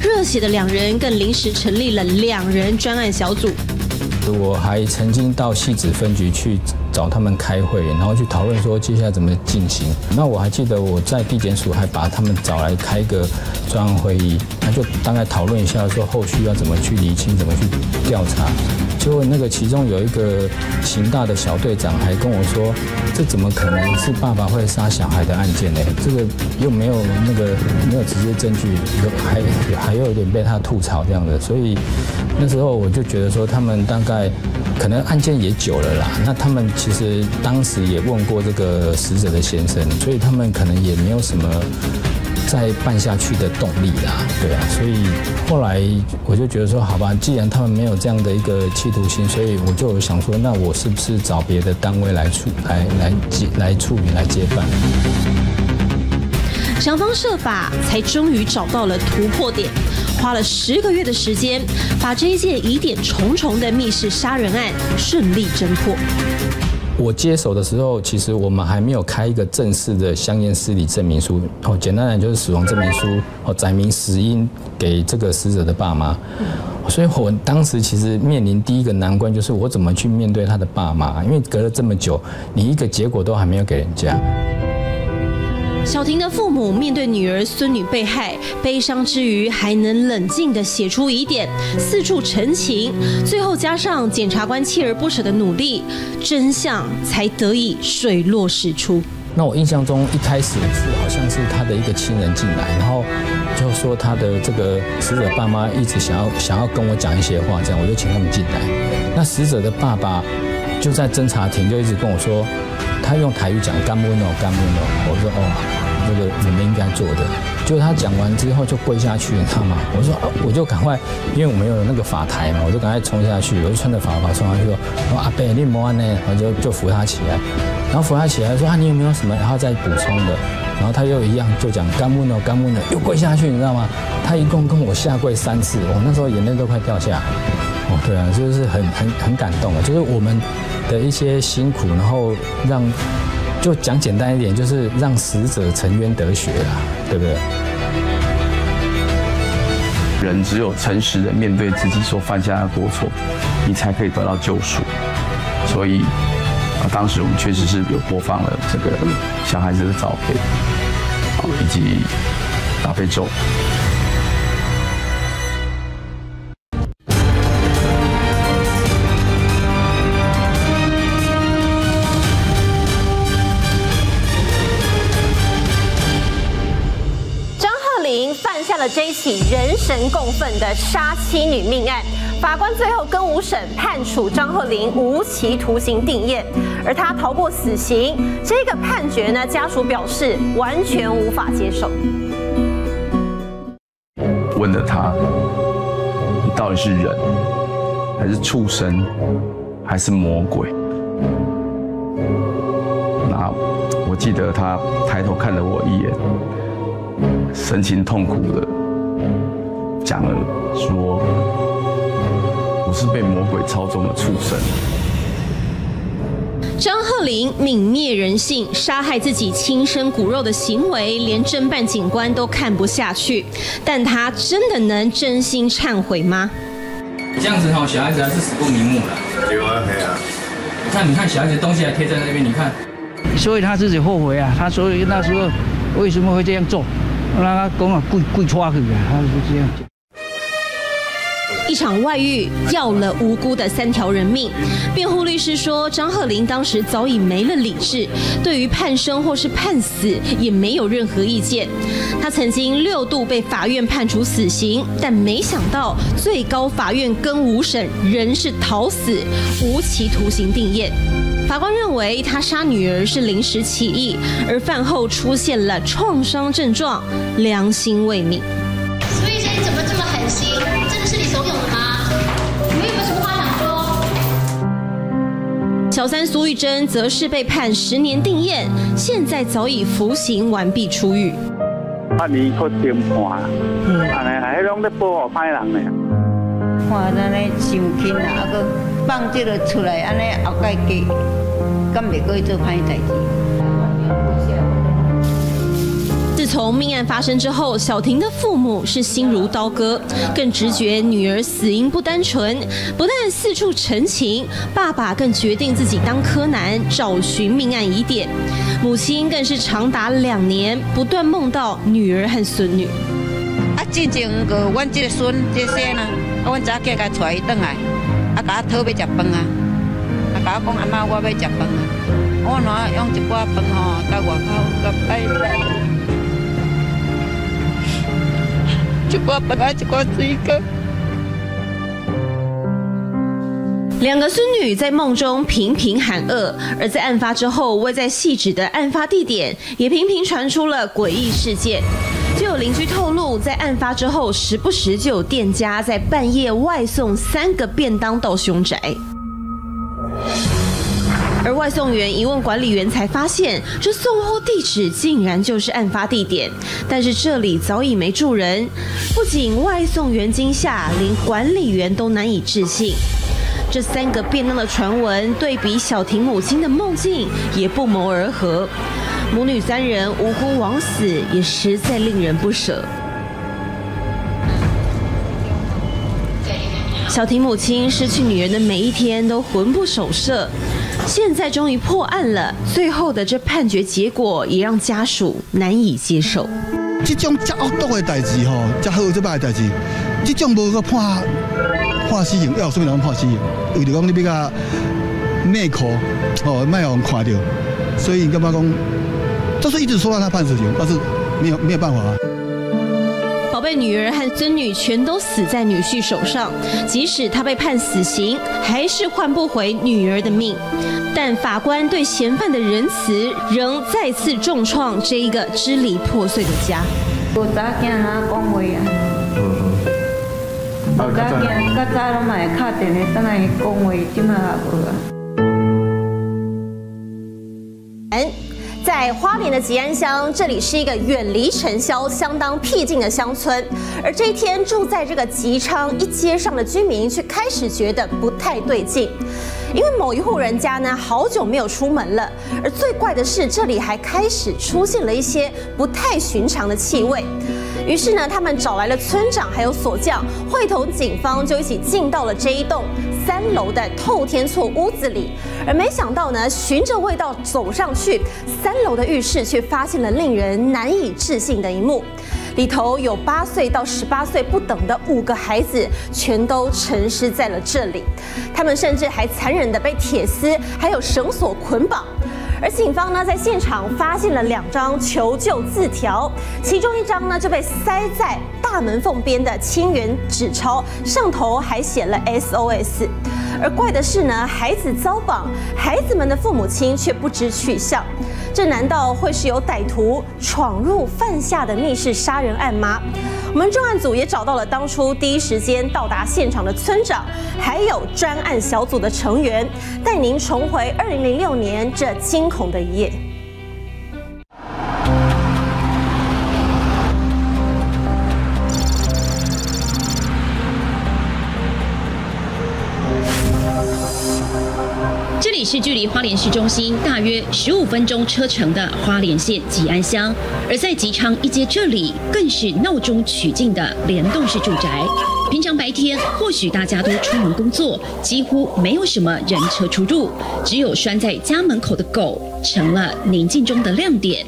热血的两人更临时成立了两人专案小组。我还曾经到汐止分局去。 找他们开会，然后去讨论说接下来怎么进行。那我还记得我在地检署还把他们找来开一个专案会议，那就大概讨论一下说后续要怎么去厘清，怎么去调查。结果那个其中有一个刑大的小队长还跟我说，这怎么可能是爸爸会杀小孩的案件呢？这个又没有那个没有直接证据，还还有一点被他吐槽这样的。所以那时候我就觉得说他们大概。 可能案件也久了啦，那他们其实当时也问过这个死者的先生，所以他们可能也没有什么再办下去的动力啦，对啊，所以后来我就觉得说，好吧，既然他们没有这样的一个企图心，所以我就想说，那我是不是找别的单位来处来来接来处理来接办？想方设法，才终于找到了突破点。 花了十个月的时间，把这一件疑点重重的密室杀人案顺利侦破。我接手的时候，其实我们还没有开一个正式的香烟尸体证明书，哦，简单来就是死亡证明书，哦，载明死因给这个死者的爸妈。所以我当时其实面临第一个难关就是我怎么去面对他的爸妈，因为隔了这么久，你一个结果都还没有给人家。 小婷的父母面对女儿、孙女被害，悲伤之余还能冷静地写出疑点，四处陈情，最后加上检察官锲而不舍的努力，真相才得以水落石出。那我印象中一开始是好像是他的一个亲人进来，然后就说他的这个死者爸妈一直想要想要跟我讲一些话，这样我就请他们进来。那死者的爸爸就在侦查庭就一直跟我说。 他用台语讲干木诺干木诺，我说哦，这个你们应该做的。就他讲完之后就跪下去，你知道吗？我说、啊、我就赶快，因为我们有那个法台嘛，我就赶快冲下去，我就穿着法袍冲下去说，我阿伯你莫安呢，我就就扶他起来，然后扶他起来说啊你有没有什么然后再补充的，然后他又一样就讲干木诺干木诺，又跪下去，你知道吗？他一共跟我下跪三次，我那时候眼泪都快掉下来。哦，对啊，就是很很很感动啊，就是我们。 的一些辛苦，然后让就讲简单一点，就是让死者沉冤得雪啦，对不对？人只有诚实的面对自己所犯下的过错，你才可以得到救赎。所以，啊，当时我们确实是有播放了这个小孩子的早悲，啊，以及大悲咒。 这一起人神共愤的杀妻女命案，法官最后跟五审判处张鹤龄无期徒刑定谳，而他逃过死刑。这个判决呢，家属表示完全无法接受。问了他，你到底是人，还是畜生，还是魔鬼？那我记得他抬头看了我一眼。 神情痛苦的讲了说：“我是被魔鬼操纵的畜生。”张鹤龄泯灭人性，杀害自己亲生骨肉的行为，连侦办警官都看不下去。但他真的能真心忏悔吗？这样子哦，小孩子还是死不瞑目了。有啊，有啊。你看，你看，小孩子东西还贴在那边，你看。所以他自己后悔啊，他所以那时候为什么会这样做？ 让他讲啊，跪跪拖去啊，他就这样讲。一场外遇要了无辜的三条人命，辩护律师说，张鹤龄当时早已没了理智，对于判生或是判死也没有任何意见。他曾经六度被法院判处死刑，但没想到最高法院跟五审仍是逃死，无期徒刑定谳。 法官认为他杀女儿是临时起意，而饭后出现了创伤症状，良心未泯。所以你怎么这么狠心？这个是你怂恿的吗？你们有没有什么话想说？小三苏玉珍则是被判十年定谳，现在早已服刑完毕出狱。八年出监判，嗯，安尼啊，迄种咧保护歹人咧。看安尼伤轻啊，啊个放这个出来，安尼后盖加。 敢袂过去做歹代志。自从命案发生之后，小婷的父母是心如刀割，更直觉女儿死因不单纯，不但四处陈情，爸爸更决定自己当柯南，找寻命案疑点。母亲更是长达两年不断梦到女儿和孙女。啊，之前个阮这个孙这些呢，啊，阮早起甲带伊转来，啊，甲我讨要食饭啊。 甲我讲阿妈，我要食饭啊！我拿用一寡饭吼，到外口甲摆摆，一寡饭啊，一寡水果。两个孙女在梦中频频喊饿，而在案发之后，位在汐止的案发地点也频频传出了诡异事件。 就有邻居透露，在案发之后，时不时就有店家在半夜外送三个便当到凶宅。 而外送员一问管理员，才发现这送货地址竟然就是案发地点，但是这里早已没住人。不仅外送员惊吓，连管理员都难以置信。这三个便当的传闻，对比小婷母亲的梦境，也不谋而合。母女三人无辜枉死，也实在令人不舍。 小婷母亲失去女人的每一天都魂不守舍，现在终于破案了。最后的这判决结果也让家属难以接受。这种这恶毒的代志吼，这好这歹代志，这种无个判判死刑，要什么人判死刑？为着讲你比较内裤哦，卖让人看到，所以干嘛讲？就是一直说让他判死刑，但是没有没有办法啊。 被女儿和孙女全都死在女婿手上，即使他被判死刑，还是换不回女儿的命。但法官对嫌犯的仁慈，仍再次重创这一个支离破碎的家。我早起哪讲话啊？嗯嗯。我早起较早拢会敲电话等来讲话，即卖也无啊。 在花莲的吉安乡，这里是一个远离尘嚣、相当僻静的乡村。而这一天，住在这个吉昌一街上的居民却开始觉得不太对劲，因为某一户人家呢，好久没有出门了。而最怪的是，这里还开始出现了一些不太寻常的气味。于是呢，他们找来了村长还有锁匠，会同警方就一起进到了这一栋三楼的透天厝屋子里。而没想到呢，循着味道走上去，三楼的浴室却发现了令人难以置信的一幕。 里头有八岁到十八岁不等的五个孩子，全都沉尸在了这里。他们甚至还残忍地被铁丝还有绳索捆绑。而警方呢，在现场发现了两张求救字条，其中一张呢就被塞在大门缝边的千元纸钞，上头还写了 S O S。而怪的是呢，孩子遭绑，孩子们的父母亲却不知去向。 这难道会是有歹徒闯入犯下的密室杀人案吗？我们专案组也找到了当初第一时间到达现场的村长，还有专案小组的成员，带您重回二零零六年这惊恐的一夜。 是距离花莲市中心大约十五分钟车程的花莲县吉安乡，而在吉昌一街这里，更是闹中取静的联动式住宅。平常白天或许大家都出门工作，几乎没有什么人车出入，只有拴在家门口的狗成了宁静中的亮点。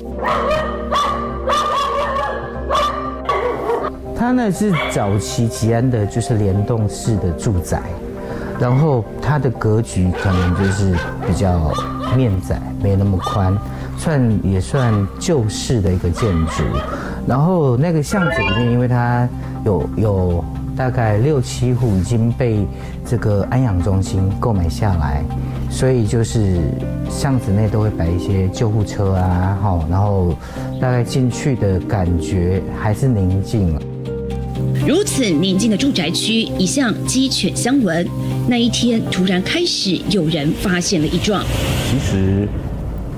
它呢是早期吉安的，就是联动式的住宅。 然后它的格局可能就是比较面窄，没那么宽，算也算旧式的一个建筑。然后那个巷子里面，因为它有有大概六七户已经被这个安养中心购买下来，所以就是巷子内都会摆一些救护车啊，好，然后大概进去的感觉还是宁静。 如此宁静的住宅区一向鸡犬相闻。那一天突然开始有人发现了异状。其实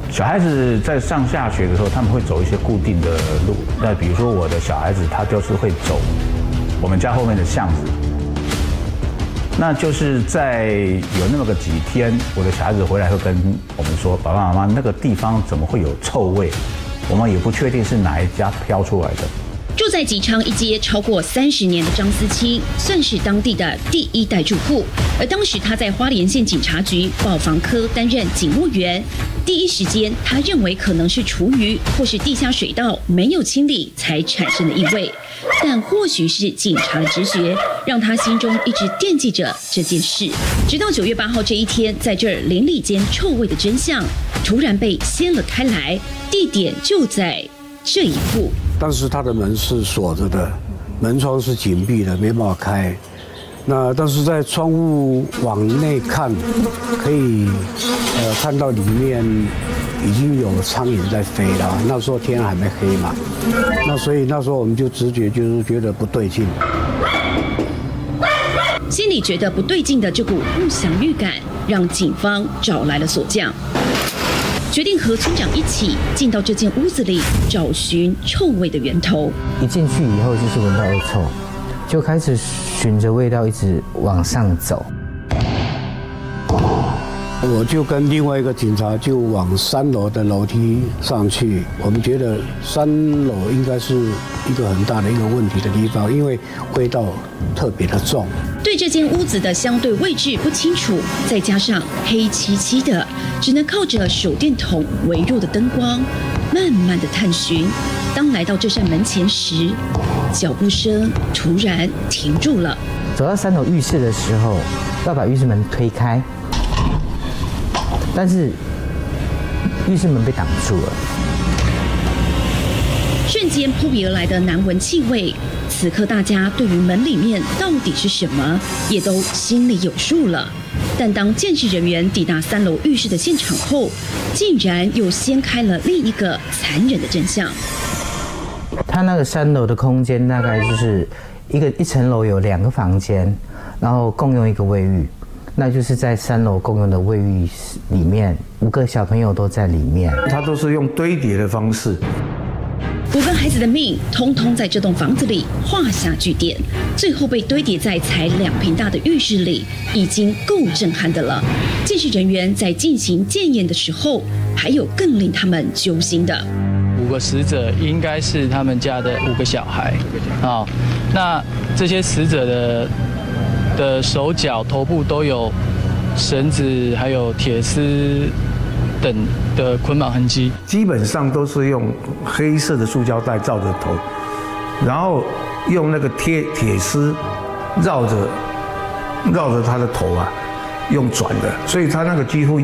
小孩子在上下学的时候，他们会走一些固定的路。那比如说我的小孩子，他就是会走我们家后面的巷子。那就是在有那么个几天，我的小孩子回来会跟我们说：“爸爸妈妈，那个地方怎么会有臭味？我们也不确定是哪一家飘出来的。” 住在吉昌一街超过三十年的张思清，算是当地的第一代住户。而当时他在花莲县警察局保防科担任警务员，第一时间他认为可能是厨余或是地下水道没有清理才产生的异味，但或许是警察的直觉，让他心中一直惦记着这件事。直到九月八号这一天，在这儿邻里间臭味的真相突然被掀了开来，地点就在这一户。 当时他的门是锁着的，门窗是紧闭的，没办法开。那但是在窗户往内看，可以呃看到里面已经有苍蝇在飞了。那时候天还没黑嘛，那所以那时候我们就直觉就是觉得不对劲。 心里觉得不对劲的这股不祥预感，让警方找来了锁匠，决定和村长一起进到这间屋子里找寻臭味的源头。一进去以后就是闻到恶臭，就开始循着味道一直往上走。我就跟另外一个警察就往三楼的楼梯上去。我们觉得三楼应该是一个很大的一个问题的地方，因为味道特别的重。 对这间屋子的相对位置不清楚，再加上黑漆漆的，只能靠着手电筒微弱的灯光，慢慢的探寻。当来到这扇门前时，脚步声突然停住了。走到三楼浴室的时候，要把浴室门推开，但是浴室门被挡住了。瞬间扑鼻而来的难闻气味。 此刻，大家对于门里面到底是什么，也都心里有数了。但当监视人员抵达三楼浴室的现场后，竟然又掀开了另一个残忍的真相。它那个三楼的空间大概就是一个一层楼有两个房间，然后共用一个卫浴，那就是在三楼共用的卫浴里面，五个小朋友都在里面。它都是用堆叠的方式。我跟孩子的命，通通在这栋房子里画下句点。最后被堆叠在才两坪大的浴室里，已经够震撼的了。鉴识人员在进行鉴验的时候，还有更令他们揪心的。五个死者应该是他们家的五个小孩啊。那这些死者的的手脚、头部都有绳子，还有铁丝。 等的捆绑痕迹，基本上都是用黑色的塑胶带罩着头，然后用那个铁铁丝绕着绕着他的头啊，用转的，所以他那个几乎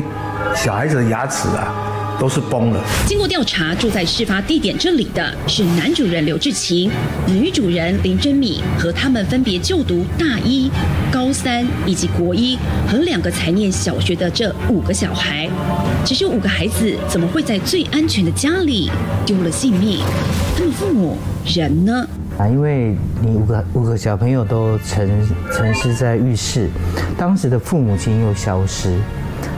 小孩子的牙齿啊都是崩了。经过调查，住在事发地点这里的是男主人刘志勤、女主人林珍米，和他们分别就读大一、高三以及国一和两个才念小学的这五个小孩。 只是五个孩子怎么会在最安全的家里丢了性命？他们父母人呢？啊，因为你五个五个小朋友都沉沉尸在浴室，当时的父母亲又消失，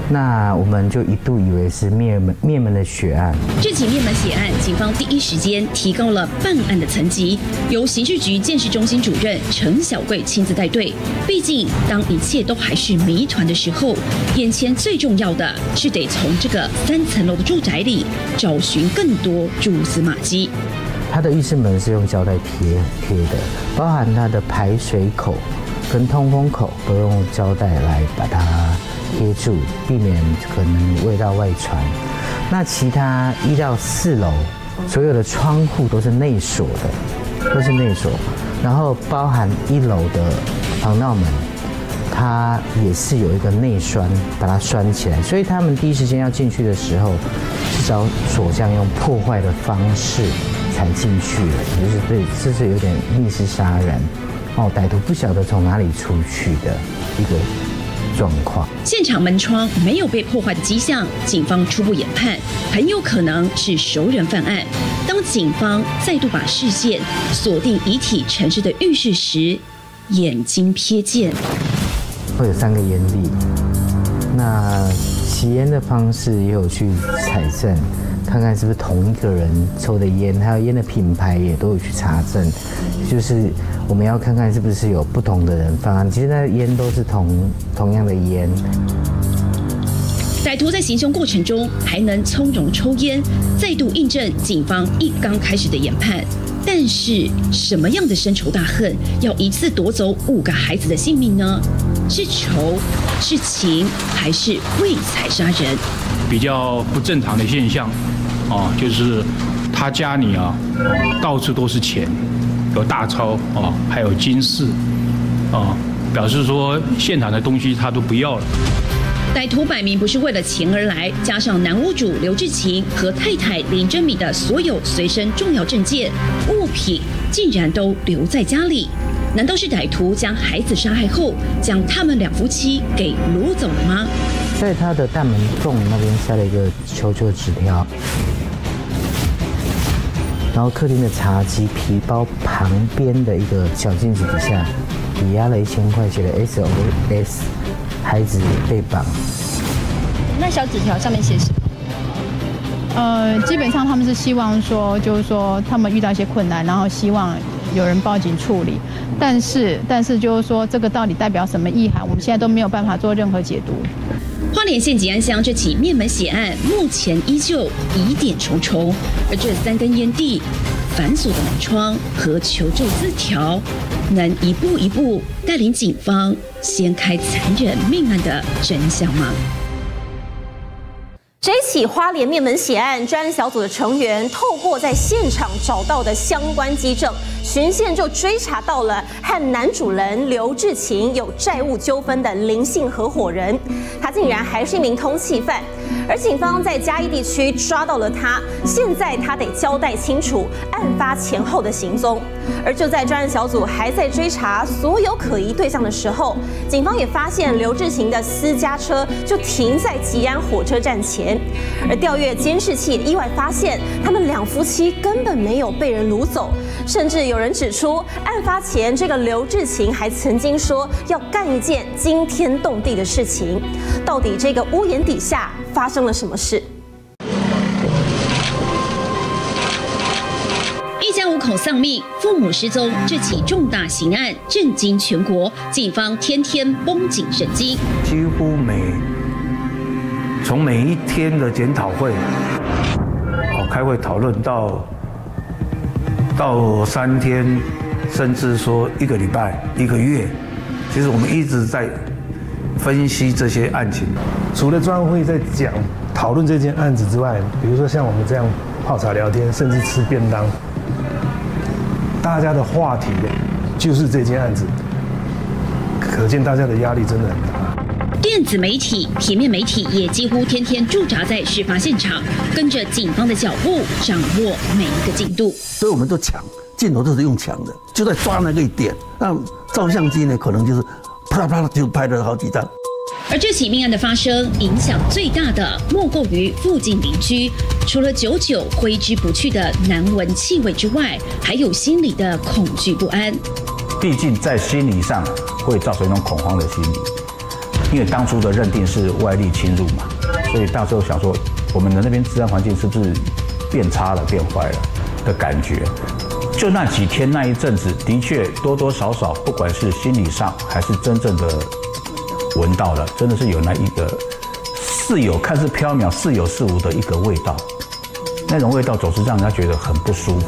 那我们就一度以为是灭门灭门的血案。这起灭门血案，警方第一时间提高了办案的层级，由刑事局鉴识中心主任陈小贵亲自带队。毕竟，当一切都还是谜团的时候。 眼前最重要的是得从这个三层楼的住宅里找寻更多蛛丝马迹。它的浴室门是用胶带贴贴的，包含它的排水口跟通风口都用胶带来把它贴住，避免可能味道外传。那其他一到四楼所有的窗户都是内锁的，都是内锁，然后包含一楼的防盗门。 它也是有一个内栓，把它栓起来，所以他们第一时间要进去的时候，是找锁匠用破坏的方式才进去的，就是对，这是有点密室杀人，哦，歹徒不晓得从哪里出去的一个状况。现场门窗没有被破坏的迹象，警方初步研判，很有可能是熟人犯案。当警方再度把视线锁定遗体陈尸的浴室时，眼睛瞥见。 会有三个烟粒，那吸烟的方式也有去采证，看看是不是同一个人抽的烟，还有烟的品牌也都有去查证，就是我们要看看是不是有不同的人犯案。其实那烟都是同同样的烟。歹徒在行凶过程中还能从容抽烟，再度印证警方一刚开始的研判。 但是什么样的深仇大恨要一次夺走五个孩子的性命呢？是仇，是情，还是为财杀人？比较不正常的现象，啊，就是他家里啊，到处都是钱，有大钞啊，还有金饰，啊，表示说现场的东西他都不要了。 歹徒摆明不是为了钱而来，加上男屋主刘志勤和太太林珍米的所有随身重要证件、物品，竟然都留在家里。难道是歹徒将孩子杀害后，将他们两夫妻给掳走了吗？在他的大门洞那边塞了一个求救纸条，然后客厅的茶几皮包旁边的一个小镜子底下，抵押了一千块，写了 S O S。 孩子被绑。那小纸条上面写什么？呃，基本上他们是希望说，就是说他们遇到一些困难，然后希望有人报警处理。但是，但是就是说这个到底代表什么意涵，我们现在都没有办法做任何解读。花莲县吉安乡这起灭门血案目前依旧疑点重重，而这三根烟蒂、反锁的门窗和求救字条。 能一步一步带领警方掀开残忍命案的真相吗？这起花莲灭门血案专案小组的成员透过在现场找到的相关迹证，循线就追查到了和男主人刘志勤有债务纠纷的林姓合伙人，他竟然还是一名通缉犯。 而警方在嘉义地区抓到了他，现在他得交代清楚案发前后的行踪。而就在专案小组还在追查所有可疑对象的时候，警方也发现刘志勤的私家车就停在吉安火车站前。而调阅监视器，意外发现他们两夫妻根本没有被人掳走，甚至有人指出，案发前这个刘志勤还曾经说要干一件惊天动地的事情。到底这个屋檐底下？ 发生了什么事？口丧命、父母失踪，这起重大刑案震惊全国，警方天天绷紧神经。几乎每从每一天的检讨会，哦，开会讨论到到三天，甚至说一个礼拜、一个月，其实我们一直在分析这些案情。除了专案会在讲讨论这件案子之外，比如说像我们这样泡茶聊天，甚至吃便当。 大家的话题就是这件案子，可见大家的压力真的很大。电子媒体、平面媒体也几乎天天驻扎在事发现场，跟着警方的脚步，掌握每一个进度。所以我们都抢镜头，都是用抢的，就在抓那个一点。那照相机呢，可能就是啪啪就拍了好几张。 而这起命案的发生，影响最大的莫过于附近邻居。除了久久挥之不去的难闻气味之外，还有心理的恐惧不安。毕竟在心理上会造成一种恐慌的心理，因为当初的认定是外力侵入嘛，所以到时候想说，我们的那边治安环境是不是变差了、变坏了的感觉？就那几天那一阵子，的确多多少少，不管是心理上还是真正的。 闻到了，真的是有那一个似有看似缥缈、似有似无的一个味道，那种味道总是让人家觉得很不舒服。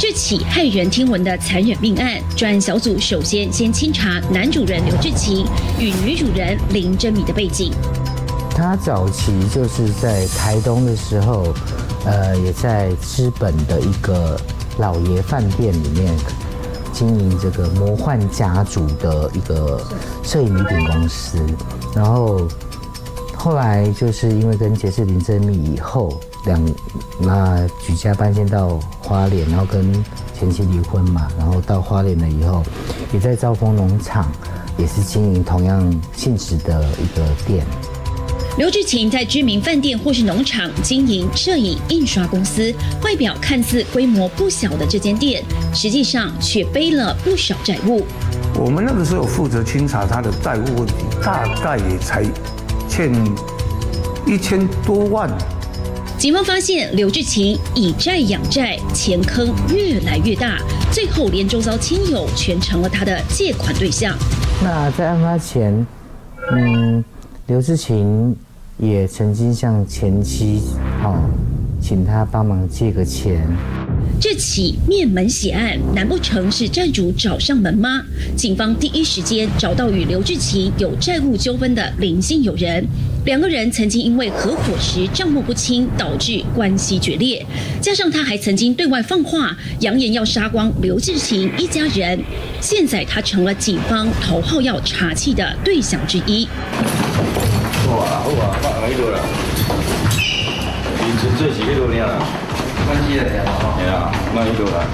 这起骇人听闻的残忍命案，专案小组首先先清查男主人刘志勤与女主人林珍米的背景。他早期就是在台东的时候，呃，也在知本的一个老爷饭店里面。 经营这个魔幻家族的一个摄影礼品公司，然后后来就是因为跟结识林珍米以后，两那举家搬迁到花莲，然后跟前妻离婚嘛，然后到花莲了以后，也在兆丰农场也是经营同样性质的一个店。 刘志勤在知名饭店或是农场经营摄影印刷公司，外表看似规模不小的这间店，实际上却背了不少债务。我们那个时候负责清查他的债务问题，大概也才欠一千多万。警方发现刘志勤以债养债，钱坑越来越大，最后连周遭亲友全成了他的借款对象。那在案发前，嗯。 刘志勤也曾经向前妻，哦，请他帮忙借个钱。这起灭门血案，难不成是债主找上门吗？警方第一时间找到与刘志勤有债务纠纷的林姓友人，两个人曾经因为合伙时账目不清，导致关系决裂。加上他还曾经对外放话，扬言要杀光刘志勤一家人。现在他成了警方头号要查缉的对象之一。 好啊，好啊，发行迄落啦，平时做是迄落尔啦，关系来呀，对啊，卖迄落啦。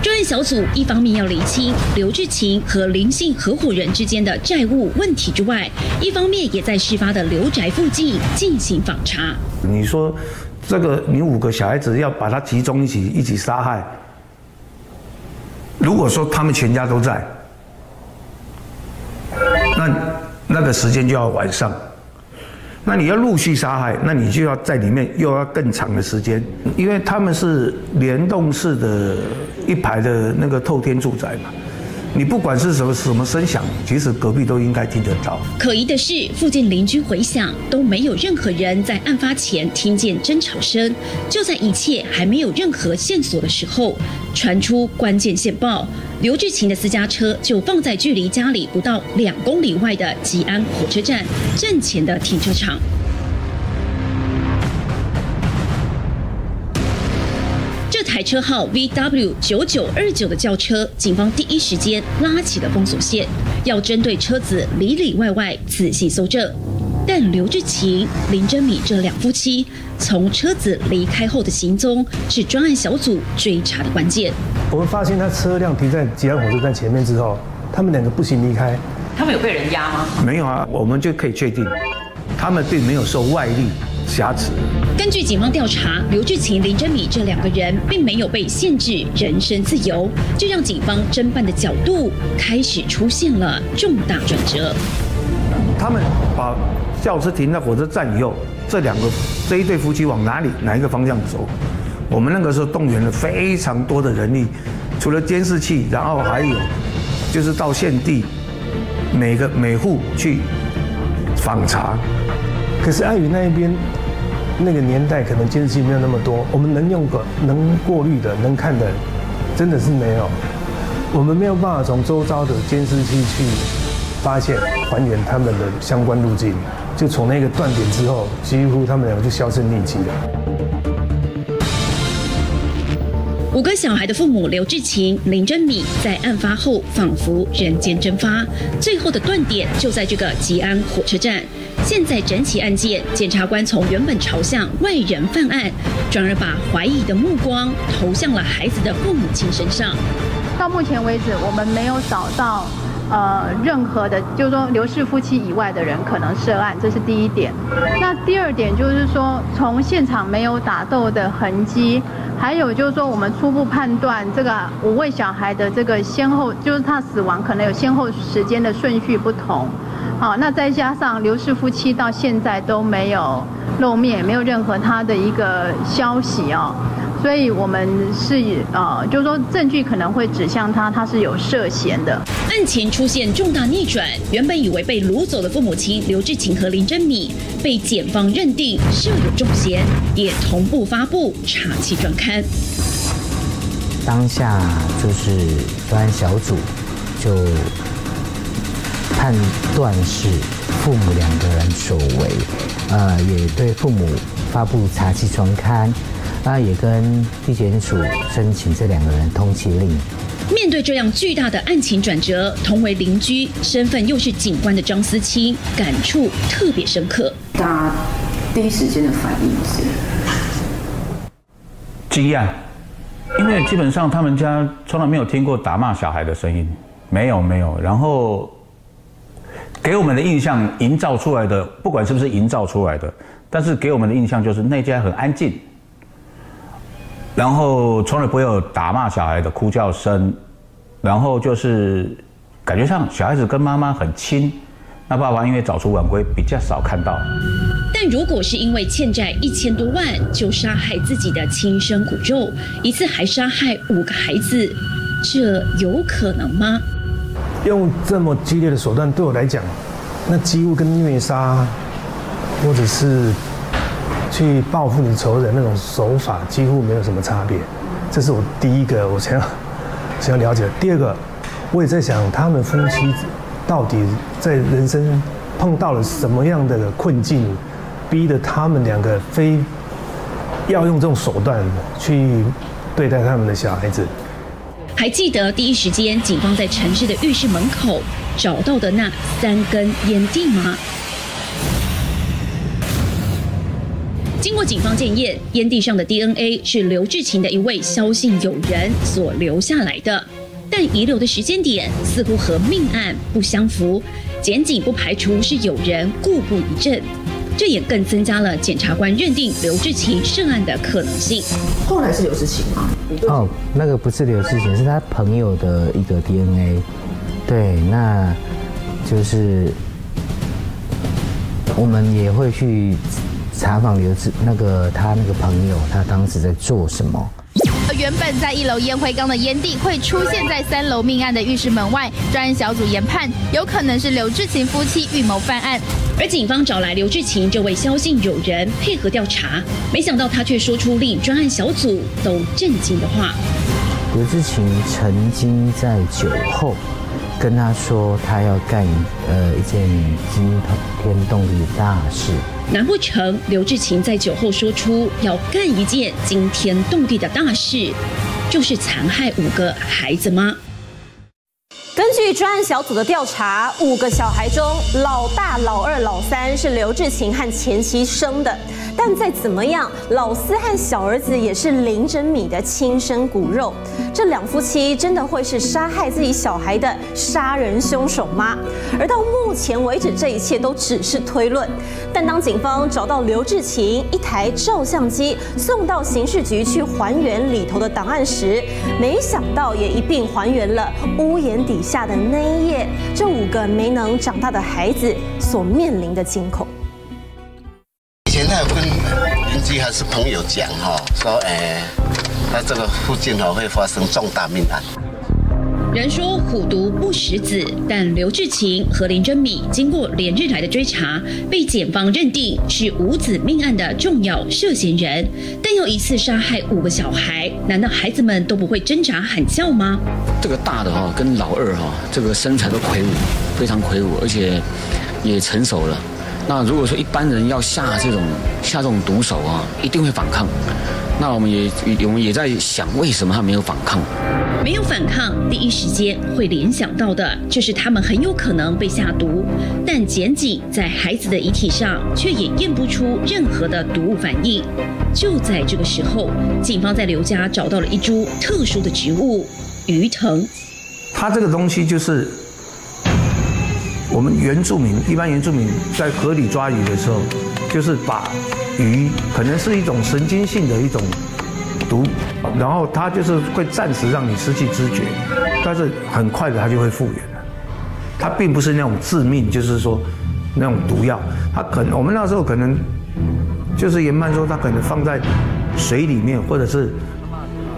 专案小组一方面要厘清刘志勤和林姓合伙人之间的债务问题之外，一方面也在事发的刘宅附近进行访查。你说这个，你五个小孩子要把他集中一起一起杀害，如果说他们全家都在，那那个时间就要晚上。 那你要陆续杀害，那你就要在里面又要更长的时间，因为他们是联动式的一排的那个透天住宅嘛，你不管是什么什么声响，其实隔壁都应该听得到。可疑的是，附近邻居回想都没有任何人在案发前听见争吵声。就在一切还没有任何线索的时候，传出关键线报：刘志勤的私家车就放在距离家里不到两公里外的吉安火车站。 站前的停车场，这台车号 V W 九九二九的轿车，警方第一时间拉起了封锁线，要针对车子里里外外仔细搜证。但刘志勤、林珍米这两夫妻从车子离开后的行踪，是专案小组追查的关键。我们发现他车辆停在吉安火车站前面之后，他们两个步行离开。 他们有被人压吗？没有啊，我们就可以确定，他们并没有受外力挟持。根据警方调查，刘志勤、林珍米这两个人并没有被限制人身自由，这让警方侦办的角度开始出现了重大转折。他们把轿车停在火车站以后，这两个这一对夫妻往哪里哪一个方向走，我们那个时候动员了非常多的人力，除了监视器，然后还有就是到现地每个每户去访查。可是碍于那一边那个年代可能监视器没有那么多，我们能用的、能过滤的、能看的，真的是没有。我们没有办法从周遭的监视器去发现还原他们的相关路径。就从那个断点之后，几乎他们两个就销声匿迹了。 五个小孩的父母刘志勤、林珍米在案发后仿佛人间蒸发，最后的断点就在这个吉安火车站。现在整起案件，检察官从原本朝向外人犯案，转而把怀疑的目光投向了孩子的父母亲身上。到目前为止，我们没有找到呃任何的，就是说刘氏夫妻以外的人可能涉案，这是第一点。那第二点就是说，从现场没有打斗的痕迹。 还有就是说，我们初步判断这个五位小孩的这个先后，就是他死亡可能有先后时间的顺序不同，好，那再加上刘氏夫妻到现在都没有露面，没有任何他的一个消息哦，所以我们是呃，就是说证据可能会指向他，他是有涉嫌的。案情出现重大逆转，原本以为被掳走的父母亲刘志勤和林珍米被检方认定设有重嫌，也同步发布查缉专刊。 当下就是专案小组就判断是父母两个人所为，呃，也对父母发布查缉专刊，那也跟地检署申请这两个人通缉令。面对这样巨大的案情转折，同为邻居、身份又是警官的张思清感触特别深刻。他第一时间的反应是。 积案，因为基本上他们家从来没有听过打骂小孩的声音，没有没有。然后给我们的印象营造出来的，不管是不是营造出来的，但是给我们的印象就是那家很安静，然后从来不会有打骂小孩的哭叫声，然后就是感觉上小孩子跟妈妈很亲。 那爸爸因为早出晚归，比较少看到。但如果是因为欠债一千多万就杀害自己的亲生骨肉，一次还杀害五个孩子，这有可能吗？用这么激烈的手段对我来讲，那几乎跟虐杀或者是去报复你仇人那种手法几乎没有什么差别。这是我第一个我想要想要了解的。第二个，我也在想他们夫妻。 到底在人生碰到了什么样的困境，逼得他们两个非要用这种手段去对待他们的小孩子？还记得第一时间，警方在城市的浴室门口找到的那三根烟蒂吗？经过警方检验，烟蒂上的 D N A 是刘志勤的一位肖姓友人所留下来的。 但遗留的时间点似乎和命案不相符，检警不排除是有人故布疑阵，这也更增加了检察官认定刘志勤涉案的可能性。后来是刘志勤吗？哦，那个不是刘志勤，是他朋友的一个 D N A。对，那就是我们也会去查访刘志那个他那个朋友，他当时在做什么。 原本在一楼烟灰缸的烟蒂会出现在三楼命案的浴室门外，专案小组研判有可能是刘志勤夫妻预谋犯案，而警方找来刘志勤这位肖姓友人配合调查，没想到他却说出令专案小组都震惊的话。刘志勤曾经在酒后跟他说，他要干呃一件惊天动地的大事。 难不成刘志勤在酒后说出要干一件惊天动地的大事，就是残害五个孩子吗？根据专案小组的调查，五个小孩中，老大、老二、老三是刘志勤和前妻生的，但再怎么样，老四和小儿子也是林珍米的亲生骨肉。这两夫妻真的会是杀害自己小孩的杀人凶手吗？而到目 目前为止，这一切都只是推论。但当警方找到刘志勤一台照相机，送到刑事局去还原里头的档案时，没想到也一并还原了屋檐底下的那一夜，这五个没能长大的孩子所面临的惊恐。以前他有跟邻居还是朋友讲哈，说，哎，在这个附近哦会发生重大命案。人说虎毒不食子，但刘志勤和林珍米经过连日来的追查，被检方认定是五子命案的重要涉嫌人。但又一次杀害五个小孩，难道孩子们都不会挣扎喊叫吗？这个大的哈、哦、跟老二哈、哦，这个身材都魁梧，非常魁梧，而且也成熟了。 那如果说一般人要下这种下这种毒手啊，一定会反抗。那我们也我们也在想，为什么他没有反抗？没有反抗，第一时间会联想到的就是他们很有可能被下毒。但检警在孩子的遗体上却也验不出任何的毒物反应。就在这个时候，警方在刘家找到了一株特殊的植物——鱼藤。它这个东西就是。 我们原住民一般原住民在河里抓鱼的时候，就是把鱼可能是一种神经性的一种毒，然后它就是会暂时让你失去知觉，但是很快的它就会复原了。它并不是那种致命，就是说那种毒药，它可能我们那时候可能就是研判说它可能放在水里面，或者是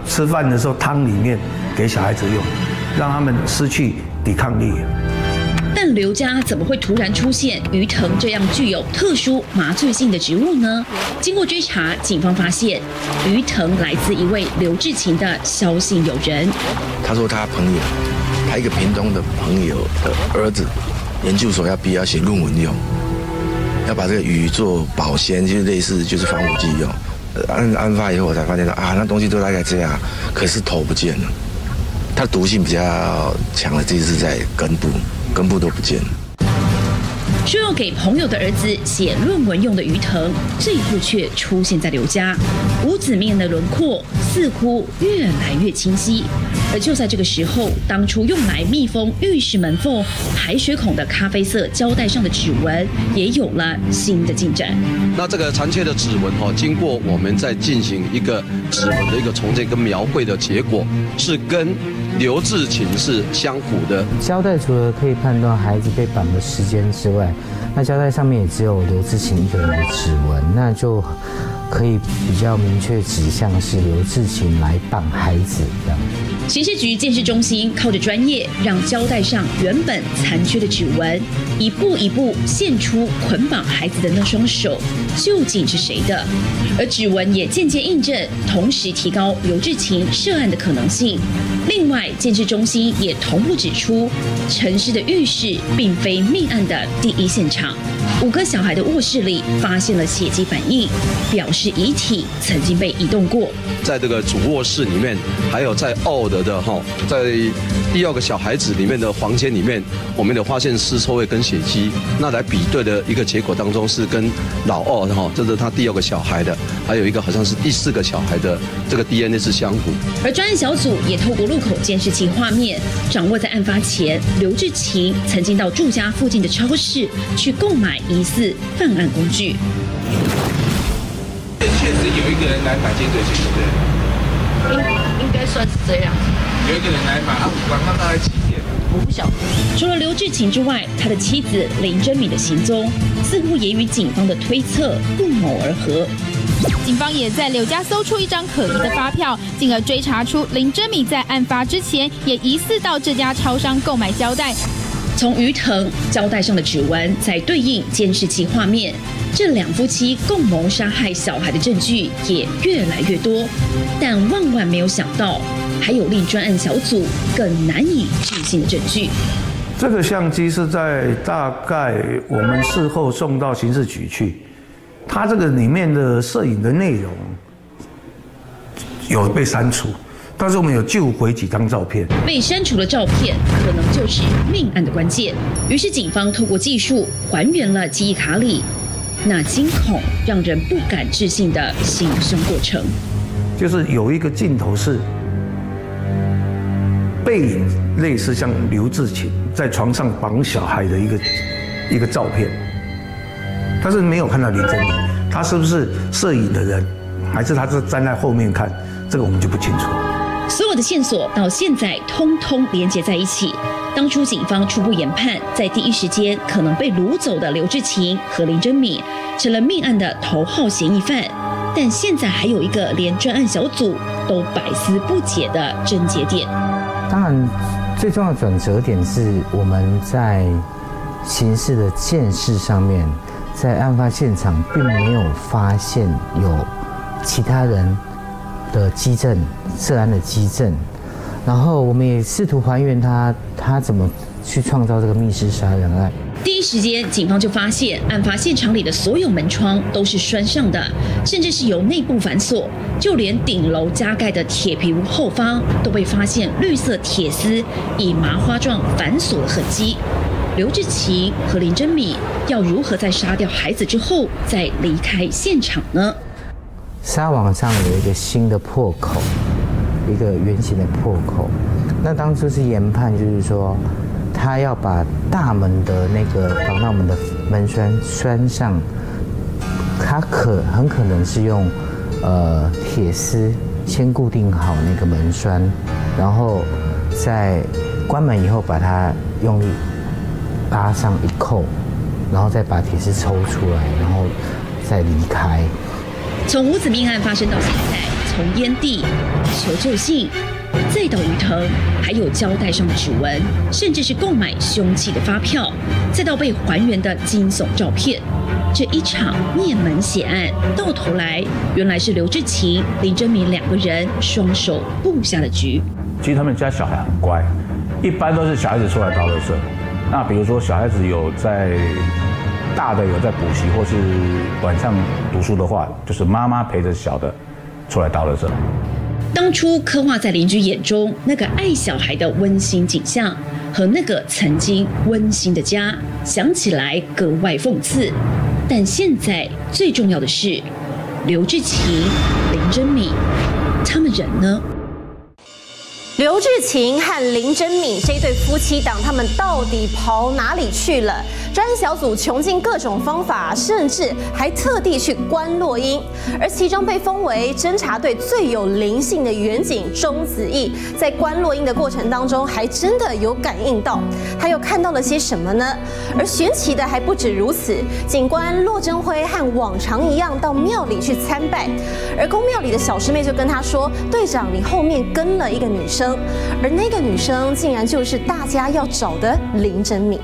吃饭的时候汤里面给小孩子用，让他们失去抵抗力。 但刘家怎么会突然出现鱼藤这样具有特殊麻醉性的植物呢？经过追查，警方发现鱼藤来自一位刘志勤的肖姓友人。他说他朋友，他一个屏东的朋友的儿子，研究所要毕业要写论文用，要把这个鱼做保鲜，就类似就是防腐剂用。案案发以后，我才发现到啊，那东西都大概这样，可是头不见了。它毒性比较强的，这是在根部。 根部都不见了。说要给朋友的儿子写论文用的鱼藤，最后却出现在刘家。五子命的轮廓似乎越来越清晰。而就在这个时候，当初用来密封浴室门缝排水孔的咖啡色胶带上的指纹，也有了新的进展。那这个残缺的指纹哈，经过我们在进行一个指纹的一个重建跟描绘的结果，是跟。 刘志勤是相符的。胶带除了可以判断孩子被绑的时间之外，那胶带上面也只有刘志勤一个人的指纹，那就可以比较明确指向是刘志勤来绑孩子这样。刑事局鉴识中心靠着专业，让胶带上原本残缺的指纹，一步一步现出捆绑孩子的那双手究竟是谁的，而指纹也间接印证，同时提高刘志勤涉案的可能性。另外。 鉴识中心也同步指出，陈氏的浴室并非命案的第一现场。五个小孩的卧室里发现了血迹反应，表示遗体曾经被移动过。在这个主卧室里面，还有在奥德的哈，在第二个小孩子里面的房间里面，我们有发现尸臭味跟血迹。那来比对的一个结果当中，是跟老二哈，这是他第二个小孩的，还有一个好像是第四个小孩的这个 D N A 是相符。而专案小组也透过路口监。 监视器画面掌握在案发前，刘志勤曾经到住家附近的超市去购买疑似犯案工具。确实有一个人来买尖嘴钳，对不对？应应该算是这样。有一个人来买，晚上大概几点？我不晓得。除了刘志勤之外，他的妻子林珍米的行踪似乎也与警方的推测不谋而合。 警方也在刘家搜出一张可疑的发票，进而追查出林珍米在案发之前也疑似到这家超商购买胶带。从鱼藤胶带上的指纹再对应监视器画面，这两夫妻共谋杀害小孩的证据也越来越多。但万万没有想到，还有令专案小组更难以置信的证据。这个相机是在大概我们事后送到刑事局去。 他这个里面的摄影的内容有被删除，但是我们有救回几张照片。被删除的照片可能就是命案的关键。于是警方透过技术还原了记忆卡里那惊恐、让人不敢置信的行凶过程。就是有一个镜头是背影，类似像刘志勤在床上绑小孩的一个一个照片。 但是没有看到林珍米，他是不是摄影的人，还是他是站在后面看？这个我们就不清楚。所有的线索到现在通通连接在一起。当初警方初步研判，在第一时间可能被掳走的刘志勤和林珍米成了命案的头号嫌疑犯，但现在还有一个连专案小组都百思不解的症结点。当然，最重要的转折点是我们在刑事的鉴识上面，在案发现场并没有发现有其他人的基证，涉案的基证。然后我们也试图还原他他怎么去创造这个密室杀人案。第一时间，警方就发现案发现场里的所有门窗都是栓上的，甚至是由内部反锁，就连顶楼加盖的铁皮屋后方都被发现绿色铁丝以麻花状反锁的痕迹。刘志奇和林真米要如何在杀掉孩子之后再离开现场呢？纱网上有一个新的破口，一个圆形的破口。那当初是研判，就是说他要把大门的那个防盗门的门栓栓上，他可很可能是用呃铁丝先固定好那个门栓，然后在关门以后把它用力拉上一扣，然后再把铁丝抽出来，然后再离开。从五子命案发生到现在，从烟蒂、求救信，再到鱼藤，还有胶带上的指纹，甚至是购买凶器的发票，再到被还原的惊悚照片，这一场灭门血案到头来，原来是刘志奇、林真米两个人双手布下的局。其实他们家小孩很乖，一般都是小孩子出来倒垃圾。那比如说小孩子有在。大的有在补习或是晚上读书的话，就是妈妈陪着小的出来倒垃圾。当初刻画在邻居眼中那个爱小孩的温馨景象，和那个曾经温馨的家，想起来格外讽刺。但现在最重要的是，刘志奇、林真米，他们人呢？刘志勤和林真米这一对夫妻档，他们到底跑哪里去了？专案小组穷尽各种方法，甚至还特地去关落音。而其中被封为侦查队最有灵性的员警钟子义，在关落音的过程当中，还真的有感应到，他又看到了些什么呢？而玄奇的还不止如此，警官骆真辉和往常一样到庙里去参拜，而公庙里的小师妹就跟他说：“队长，你后面跟了一个女生。”而那个女生竟然就是大家要找的林真米。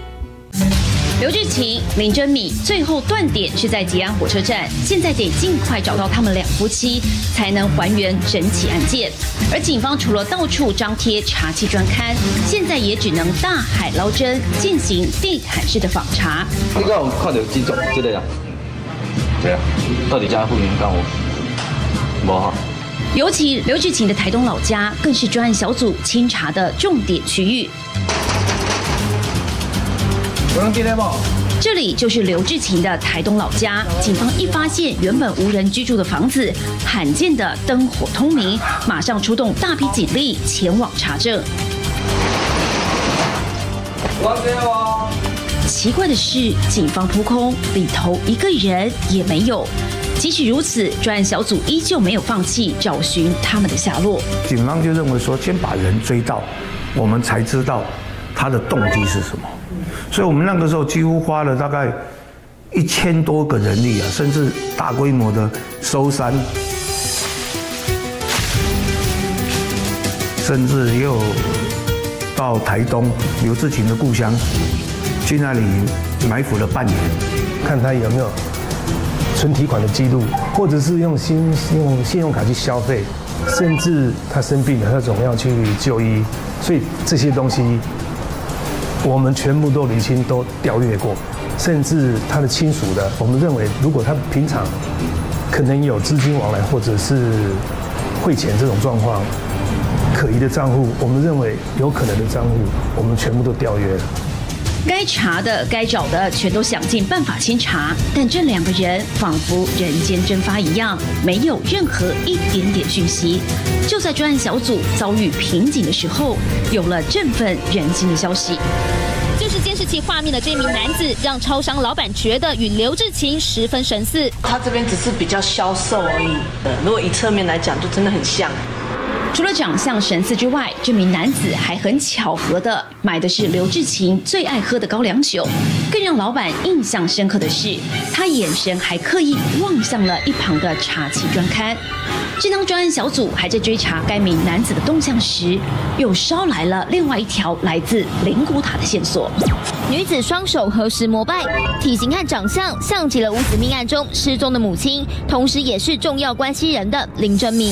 刘志勤、林真米最后断点是在吉安火车站，现在得尽快找到他们两夫妻，才能还原整起案件。而警方除了到处张贴查缉专刊，现在也只能大海捞针，进行地毯式的访查。你看我看到几种之类啊？对啊，到底家户人干我？冇哈。尤其刘志勤的台东老家，更是专案小组清查的重点区域。这里就是刘志勤的台东老家，警方一发现原本无人居住的房子，罕见的灯火通明，马上出动大批警力前往查证。奇怪的是，警方扑空，里头一个人也没有。即使如此，专案小组依旧没有放弃找寻他们的下落。警方就认为说，先把人追到，我们才知道他的动机是什么。所以我们那个时候几乎花了大概一千多个人力啊，甚至大规模的搜山，甚至又到台东刘志勤的故乡，去那里埋伏了半年，看他有没有存提款的记录，或者是用信用信用卡去消费，甚至他生病了，他总要去就医，所以这些东西我们全部都理清，都调阅过，甚至他的亲属的，我们认为如果他平常可能有资金往来或者是汇钱这种状况，可疑的账户，我们认为有可能的账户，我们全部都调阅了。该查的、该找的，全都想尽办法先查，但这两个人仿佛人间蒸发一样，没有任何一点点讯息。就在专案小组遭遇瓶颈的时候，有了振奋人心的消息。就是监视器画面的这名男子，让超商老板觉得与刘志勤十分神似。他这边只是比较消瘦而已，如果以侧面来讲，就真的很像。除了长相神似之外，这名男子还很巧合的买的是刘志勤最爱喝的高粱酒。更让老板印象深刻的是，他眼神还刻意望向了一旁的茶企专刊。正当专案小组还在追查该名男子的动向时，又捎来了另外一条来自灵骨塔的线索。女子双手合十膜拜，体型和长相像极了五子命案中失踪的母亲，同时也是重要关系人的林珍敏。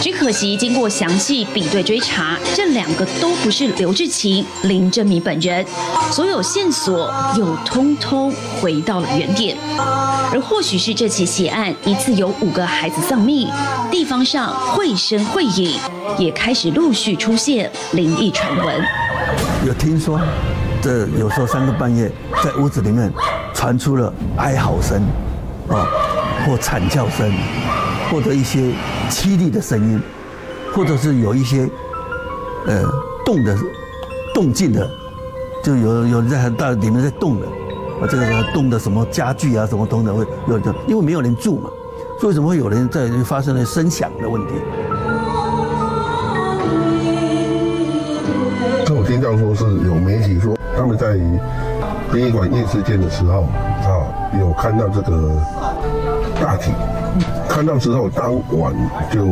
只可惜，经过详细比对追查，这两个都不是刘志勤、林正明本人，所有线索又通通回到了原点。而或许是这起血案一次有五个孩子丧命，地方上绘声绘影，也开始陆续出现灵异传闻。有听说，这有时候三更半夜，在屋子里面传出了哀嚎声，啊，或惨叫声。 或者一些凄厉的声音，或者是有一些，呃，动的、动静的，就有有人在到里面在动的，啊，这个动的什么家具啊，什么等等会有的，因为没有人住嘛，所以怎么会有人在发生了声响的问题？这我听到说是有媒体说他们在殡仪馆夜视间的时候啊，有看到这个大体。 看到之后，当晚就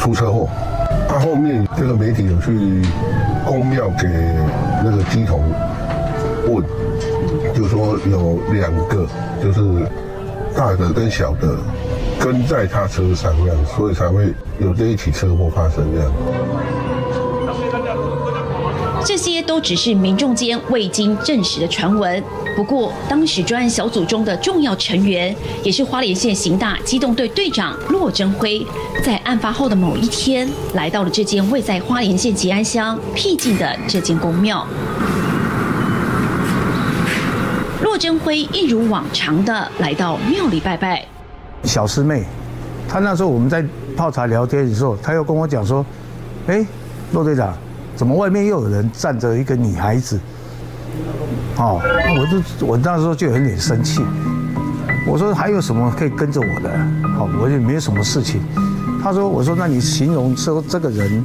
出车祸。他后面这个媒体有去公庙给那个乩童问，就说有两个，就是大的跟小的跟在他车上这样，所以才会有这一起车祸发生这样。 这些都只是民众间未经证实的传闻。不过，当时专案小组中的重要成员，也是花莲县刑大机动队队长骆征辉，在案发后的某一天，来到了这间位在花莲县吉安乡僻静的这间公庙。骆征辉一如往常的来到庙里拜拜。小师妹，她那时候我们在泡茶聊天的时候，她又跟我讲说：“哎，骆队长。” 怎么外面又有人站着一个女孩子？哦，我就我那时候就有点生气，我说还有什么可以跟着我的？哦，我也没有什么事情。他说，我说那你形容说这个人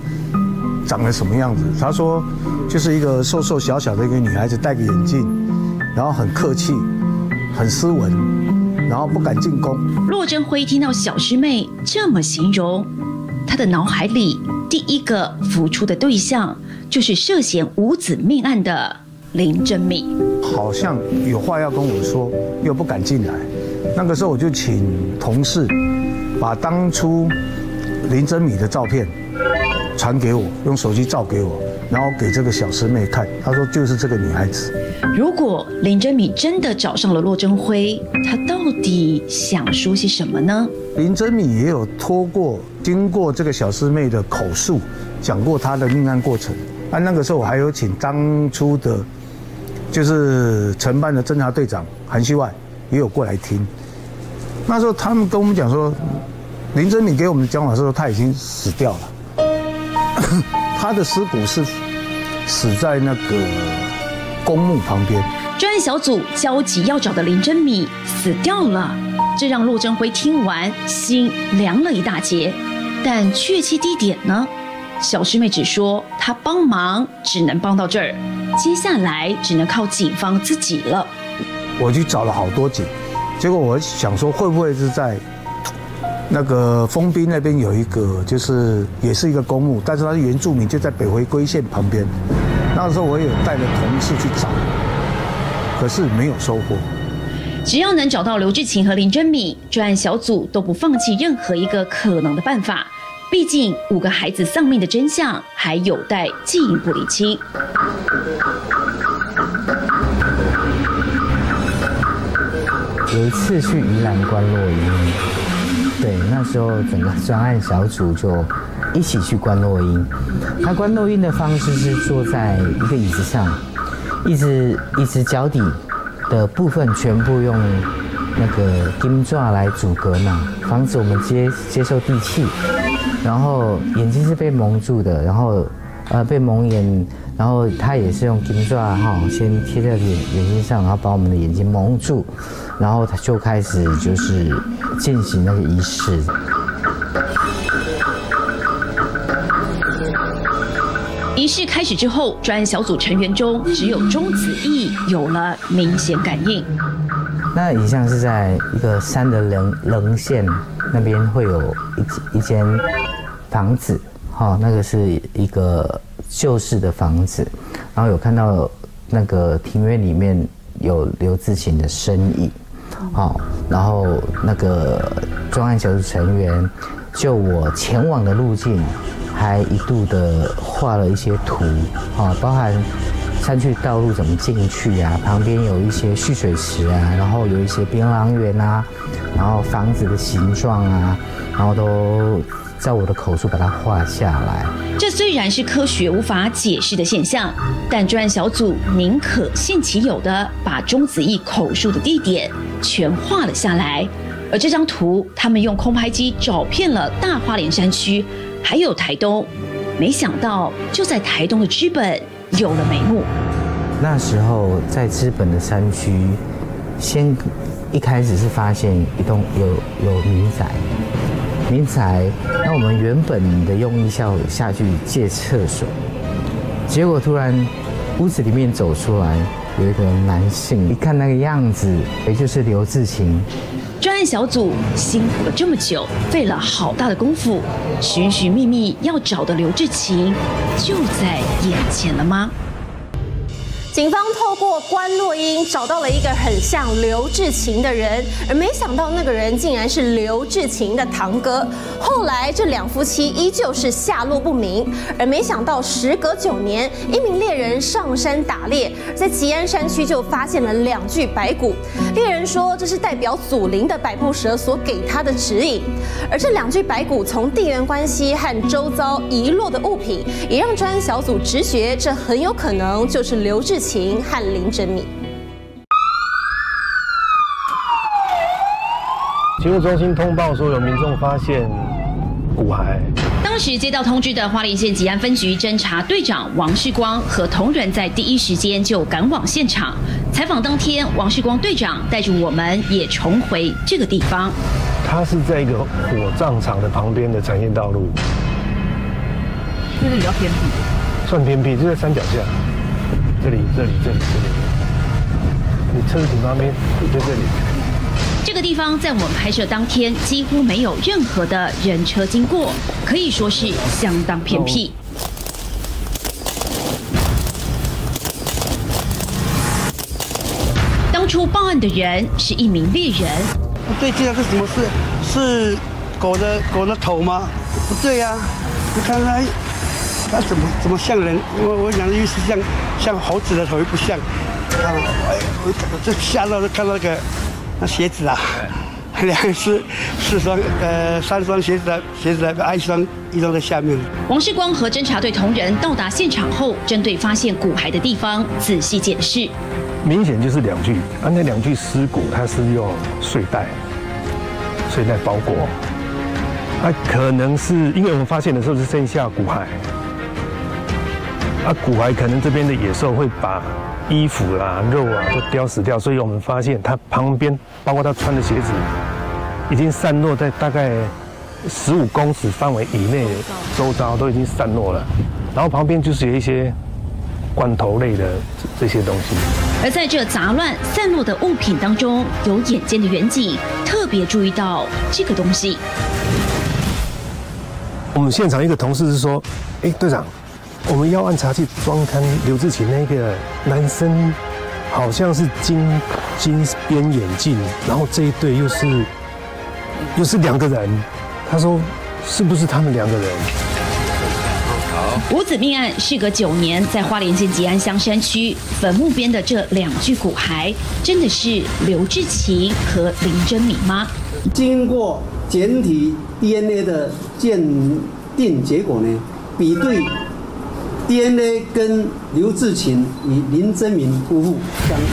长得什么样子？他说就是一个瘦瘦小小的一个女孩子，戴个眼镜，然后很客气，很斯文，然后不敢进攻。骆征辉听到小师妹这么形容，他的脑海里。 第一个浮出的对象就是涉嫌五子命案的林珍敏，好像有话要跟我说，又不敢进来。那个时候我就请同事把当初林珍敏的照片传给我，用手机照给我，然后给这个小师妹看。她说就是这个女孩子。如果林珍敏真的找上了骆征辉，她到底想说些什么呢？ 林珍敏也有托过，经过这个小师妹的口述，讲过她的命案过程。啊，那个时候我还有请当初的，就是承办的侦查队长韩希万也有过来听。那时候他们跟我们讲说，林珍敏给我们讲法是说她已经死掉了，她的尸骨是死在那个公墓旁边。专案小组焦急要找的林珍敏死掉了。 这让骆征辉听完心凉了一大截，但确切地点呢？小师妹只说她帮忙只能帮到这儿，接下来只能靠警方自己了。我去找了好多警，结果我想说会不会是在那个丰滨那边有一个，就是也是一个公墓，但是它是原住民，就在北回归线旁边。那时候我也有带着同事去找，可是没有收获。 只要能找到刘志勤和林珍敏，专案小组都不放弃任何一个可能的办法。毕竟五个孩子丧命的真相还有待进一步厘清。有一次去宜兰关落医，对，那时候整个专案小组就一起去关落医。那关落医的方式是坐在一个椅子上，一只一只脚底。 的部分全部用那个金爪来阻隔嘛，防止我们接接受地气。然后眼睛是被蒙住的，然后呃被蒙眼，然后他也是用金爪哈先贴在眼眼睛上，然后把我们的眼睛蒙住，然后他就开始就是进行那个仪式。仪式开始之后，专案小组成员中只有钟子义有了明显感应。那影像是在一个山的棱棱线那边会有一一间房子，哈、哦，那个是一个旧式的房子，然后有看到那个庭院里面有刘志勤的身影，好、哦，然后那个专案小组成员就我前往的路径。 还一度的画了一些图，啊，包含山区道路怎么进去啊，旁边有一些蓄水池啊，然后有一些槟榔园啊，然后房子的形状啊，然后都在我的口述把它画下来。这虽然是科学无法解释的现象，但专案小组宁可信其有的把钟子义口述的地点全画了下来。而这张图，他们用空拍机找遍了大花莲山区。 还有台东，没想到就在台东的知本有了眉目。那时候在知本的山区，先一开始是发现一栋有有民宅，民宅。那我们原本的用意下下去借厕所，结果突然屋子里面走出来有一个男性，一看那个样子，也就是刘志勤。 专案小组辛苦了这么久，费了好大的功夫，寻寻觅觅要找的刘志勤就在眼前了吗？警方透过关洛英找到了一个很像刘志勤的人，而没想到那个人竟然是刘志勤的堂哥。后来这两夫妻依旧是下落不明，而没想到时隔九年，一名猎人上山打猎，在吉安山区就发现了两具白骨。 猎人说，这是代表祖灵的百步蛇所给他的指引，而这两具白骨从地缘关系和周遭遗落的物品，也让专案小组直觉，这很有可能就是刘志勤和林珍敏。勤务中心通报说，有民众发现骨骸。 当时接到通知的花莲县吉安分局侦查队长王世光和同仁在第一时间就赶往现场采访。当天，王世光队长带着我们也重回这个地方。他是在一个火葬场的旁边的产业道路，那是比较偏僻的，算偏僻，就在山脚下。这里，这里，这里，这里，你车子停旁边，就在这里。 这个地方在我们拍摄当天几乎没有任何的人车经过，可以说是相当偏僻。当初报案的人是一名猎人。不对劲啊，这什么事？是狗的狗的头吗？不对呀、啊，你看它，它怎么怎么像人？我我想又是像像猴子的头，又不像。看，哎，我这吓到，看到那个。 那鞋子啊，两是四双呃三双鞋子，鞋子还一双一双在下面。王世光和侦查队同仁到达现场后，针对发现骨骸的地方仔细检视，明显就是两具，啊那两具尸骨它是用睡袋，睡袋包裹，啊可能是因为我们发现的时候是剩下骨骸，啊骨骸可能这边的野兽会把。 衣服啦、啊、肉啊都叼死掉，所以我们发现他旁边，包括他穿的鞋子，已经散落在大概十五公尺范围以内，周遭都已经散落了。然后旁边就是有一些罐头类的这些东西。而在这杂乱散落的物品当中，有眼尖的远景特别注意到这个东西。我们现场一个同事是说：“哎，队长。” 我们要按查去专勘刘志勤那个男生，好像是金金边眼镜，然后这一对又是又是两个人，他说是不是他们两个人？五子命案事隔九年，在花莲县吉安乡山区坟墓边的这两具骨骸，真的是刘志勤和林珍敏吗？经过检体 D N A 的鉴定结果呢，比对。 D N A 跟刘志勤与林珍敏夫妇相符，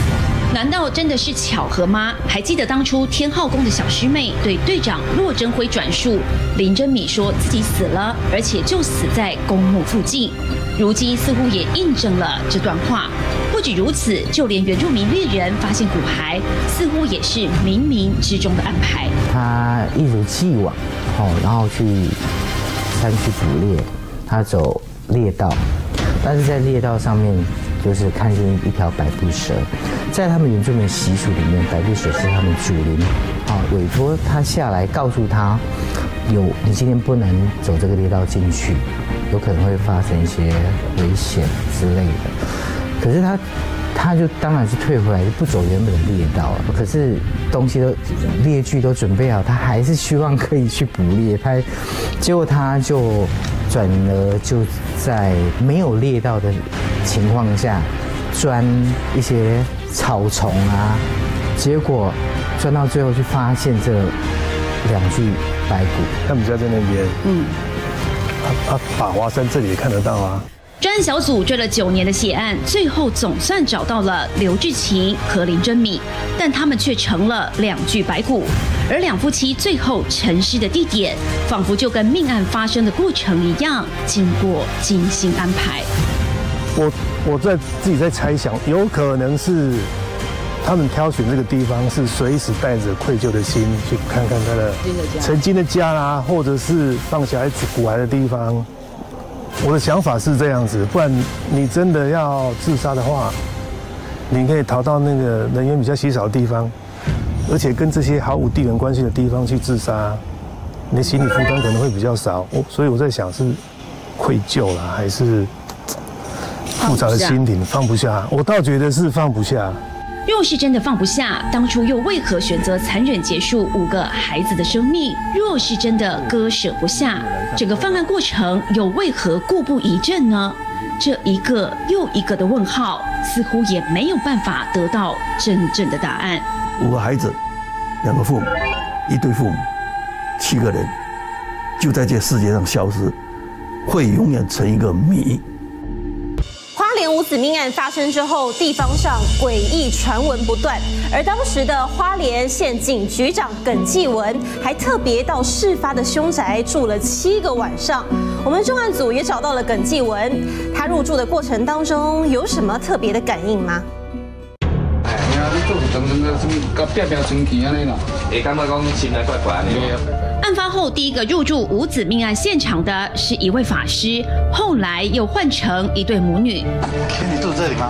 难道真的是巧合吗？还记得当初天后宫的小师妹对队长骆珍辉转述，林珍敏说自己死了，而且就死在公墓附近。如今似乎也印证了这段话。不止如此，就连原住民猎人发现骨骸，似乎也是冥冥之中的安排。他一如既往，哦，然后去山区捕猎，他走猎道。但是在猎道上面，就是看见一条百步蛇。在他们原住民习俗里面，百步蛇是他们主灵啊委托他下来，告诉他有你今天不能走这个猎道进去，有可能会发生一些危险之类的。可是他。 他就当然是退回来，就不走原本的猎道了。可是东西都猎具都准备好，他还是希望可以去捕猎。他结果他就转而就在没有猎道的情况下钻一些草丛啊，结果钻到最后去发现这两具白骨。他们家在那边，嗯，他法华山这里也看得到啊。 专案小组追了九年的血案，最后总算找到了刘志勤和林珍米，但他们却成了两具白骨。而两夫妻最后沉尸的地点，仿佛就跟命案发生的过程一样，经过精心安排。我我在自己在猜想，有可能是他们挑选这个地方，是随时带着愧疚的心去看看他的曾经的家啦、啊，或者是放小孩子骨骸的地方。 我的想法是这样子，不然你真的要自杀的话，你可以逃到那个人烟比较稀少的地方，而且跟这些毫无地缘关系的地方去自杀，你的心理负担可能会比较少。我所以我在想是愧疚啦，还是复杂的心灵放不下？我倒觉得是放不下。若是真的放不下，当初又为何选择残忍结束五个孩子的生命？若是真的割舍不下。 整个犯案过程又为何故布疑阵呢？这一个又一个的问号，似乎也没有办法得到真正的答案。五个孩子，两个父母，一对父母，七个人，就在这世界上消失，会永远成一个谜。 五子命案发生之后，地方上诡异传闻不断，而当时的花莲县警局长耿继文还特别到事发的凶宅住了七个晚上。我们重案组也找到了耿继文，他入住的过程当中有什么特别的感应吗？哎呀，你做是当真的，这么变变神奇安尼啦，会感觉讲心内怪怪安尼。 案发后，第一个入住五子命案现场的是一位法师，后来又换成一对母女。你住这里吗？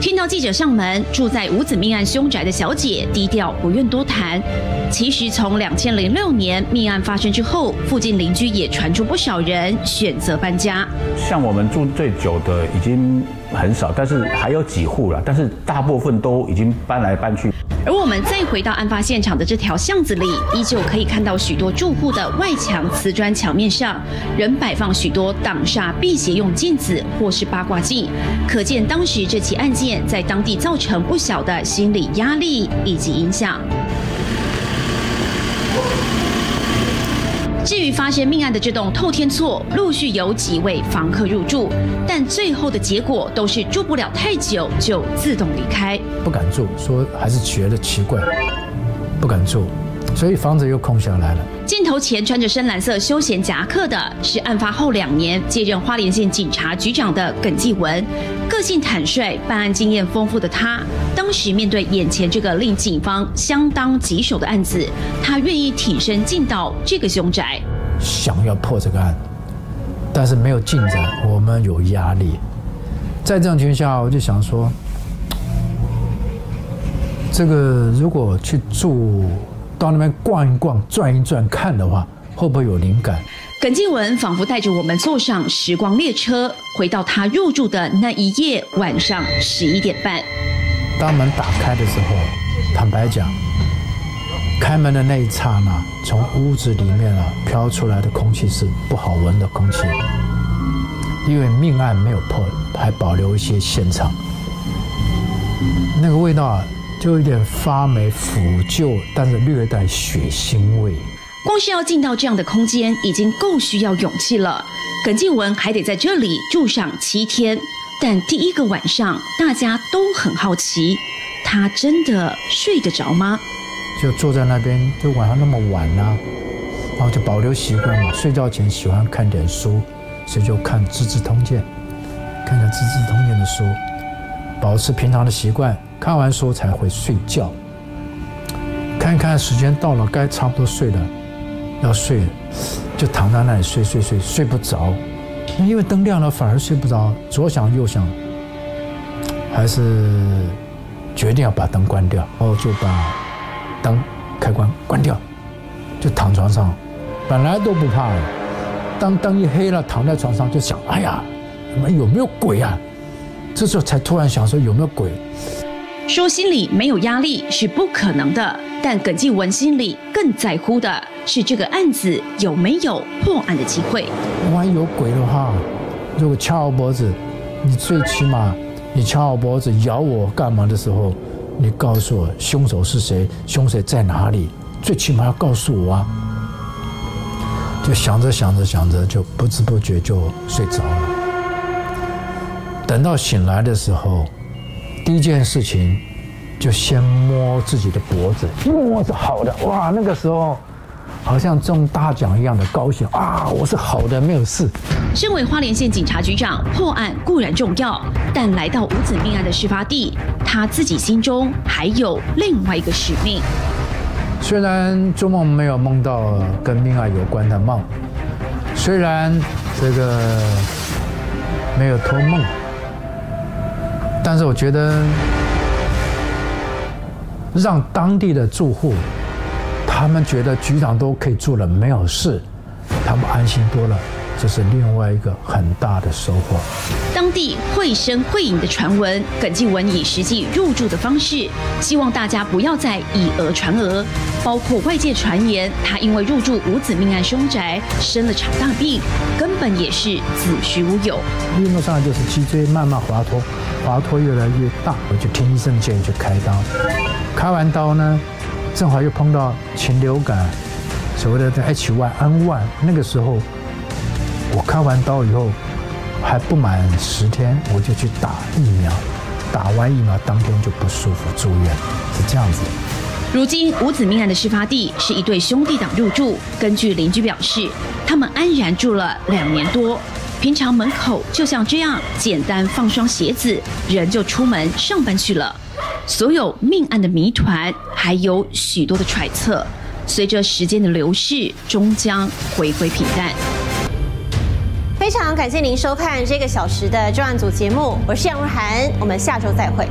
听到记者上门，住在五子命案凶宅的小姐低调，不愿多谈。其实从二零零六年命案发生之后，附近邻居也传出不少人选择搬家。像我们住最久的已经。 很少，但是还有几户啦，但是大部分都已经搬来搬去。而我们再回到案发现场的这条巷子里，依旧可以看到许多住户的外墙瓷砖墙面上，仍摆放许多挡煞辟邪用镜子或是八卦镜，可见当时这起案件在当地造成不小的心理压力以及影响。 至于发生命案的这栋透天厝，陆续有几位房客入住，但最后的结果都是住不了太久就自动离开，不敢住，说还是觉得奇怪，不敢住，所以房子又空下来了。镜头前穿着深蓝色休闲夹克的是案发后两年接任花莲县警察局长的耿继文，个性坦率，办案经验丰富的他。 当时面对眼前这个令警方相当棘手的案子，他愿意挺身进到这个凶宅，想要破这个案，但是没有进展，我们有压力。在这种情况下，我就想说，这个如果去住到那边逛一逛、转一转看的话，会不会有灵感？ 耿继文仿佛带着我们坐上时光列车，回到他入住的那一夜晚上十一点半。 当门打开的时候，坦白讲，开门的那一刹那，从屋子里面啊飘出来的空气是不好闻的空气，因为命案没有破，还保留一些现场，那个味道啊，就有点发霉腐旧，但是略带血腥味。光是要进到这样的空间，已经够需要勇气了。耿继文还得在这里住上七天。 但第一个晚上，大家都很好奇，他真的睡得着吗？就坐在那边，就晚上那么晚啊，然后就保留习惯嘛，睡觉前喜欢看点书，所以就看《资治通鉴》，看看《资治通鉴》的书，保持平常的习惯，看完书才会睡觉。看看时间到了，该差不多睡了，要睡，就躺在那里睡睡睡睡不着，那因为灯亮了反而睡不着，左想右想，还是决定要把灯关掉，然后就把灯开关关掉，就躺床上，本来都不怕了，当灯一黑了，躺在床上就想，哎呀，有没有鬼啊？这时候才突然想说有没有鬼。 说心理没有压力是不可能的，但耿继文心里更在乎的是这个案子有没有破案的机会。万一有鬼的话，如果掐我脖子，你最起码你掐我脖子咬我干嘛的时候，你告诉我凶手是谁，凶手在哪里，最起码要告诉我啊。就想着想着想着，就不知不觉就睡着了。等到醒来的时候。 第一件事情，就先摸自己的脖子，摸着好的，哇，那个时候好像中大奖一样的高兴啊！我是好的，没有事。身为花莲县警察局长，破案固然重要，但来到五子命案的事发地，他自己心中还有另外一个使命。虽然做梦没有梦到跟命案有关的梦，虽然这个没有托梦。 但是我觉得，让当地的住户，他们觉得局长都可以住了，没有事，他们安心多了，这是另外一个很大的收获。当地绘声绘影的传闻，耿继文以实际入住的方式，希望大家不要再以讹传讹，包括外界传言他因为入住五子命案凶宅生了场大病，根本也是子虚乌有。运动上来就是脊椎慢慢滑脱。 滑脱越来越大，我就听医生建议去开刀。开完刀呢，正好又碰到禽流感，所谓的 H 一 N 一。那个时候，我开完刀以后还不满十天，我就去打疫苗。打完疫苗当天就不舒服住院，是这样子的。如今五子命案的事发地是一对兄弟党入住。根据邻居表示，他们安然住了两年多。 平常门口就像这样简单放双鞋子，人就出门上班去了。所有命案的谜团还有许多的揣测，随着时间的流逝，终将回归平淡。非常感谢您收看这个小时的专案组节目，我是杨若涵，我们下周再会。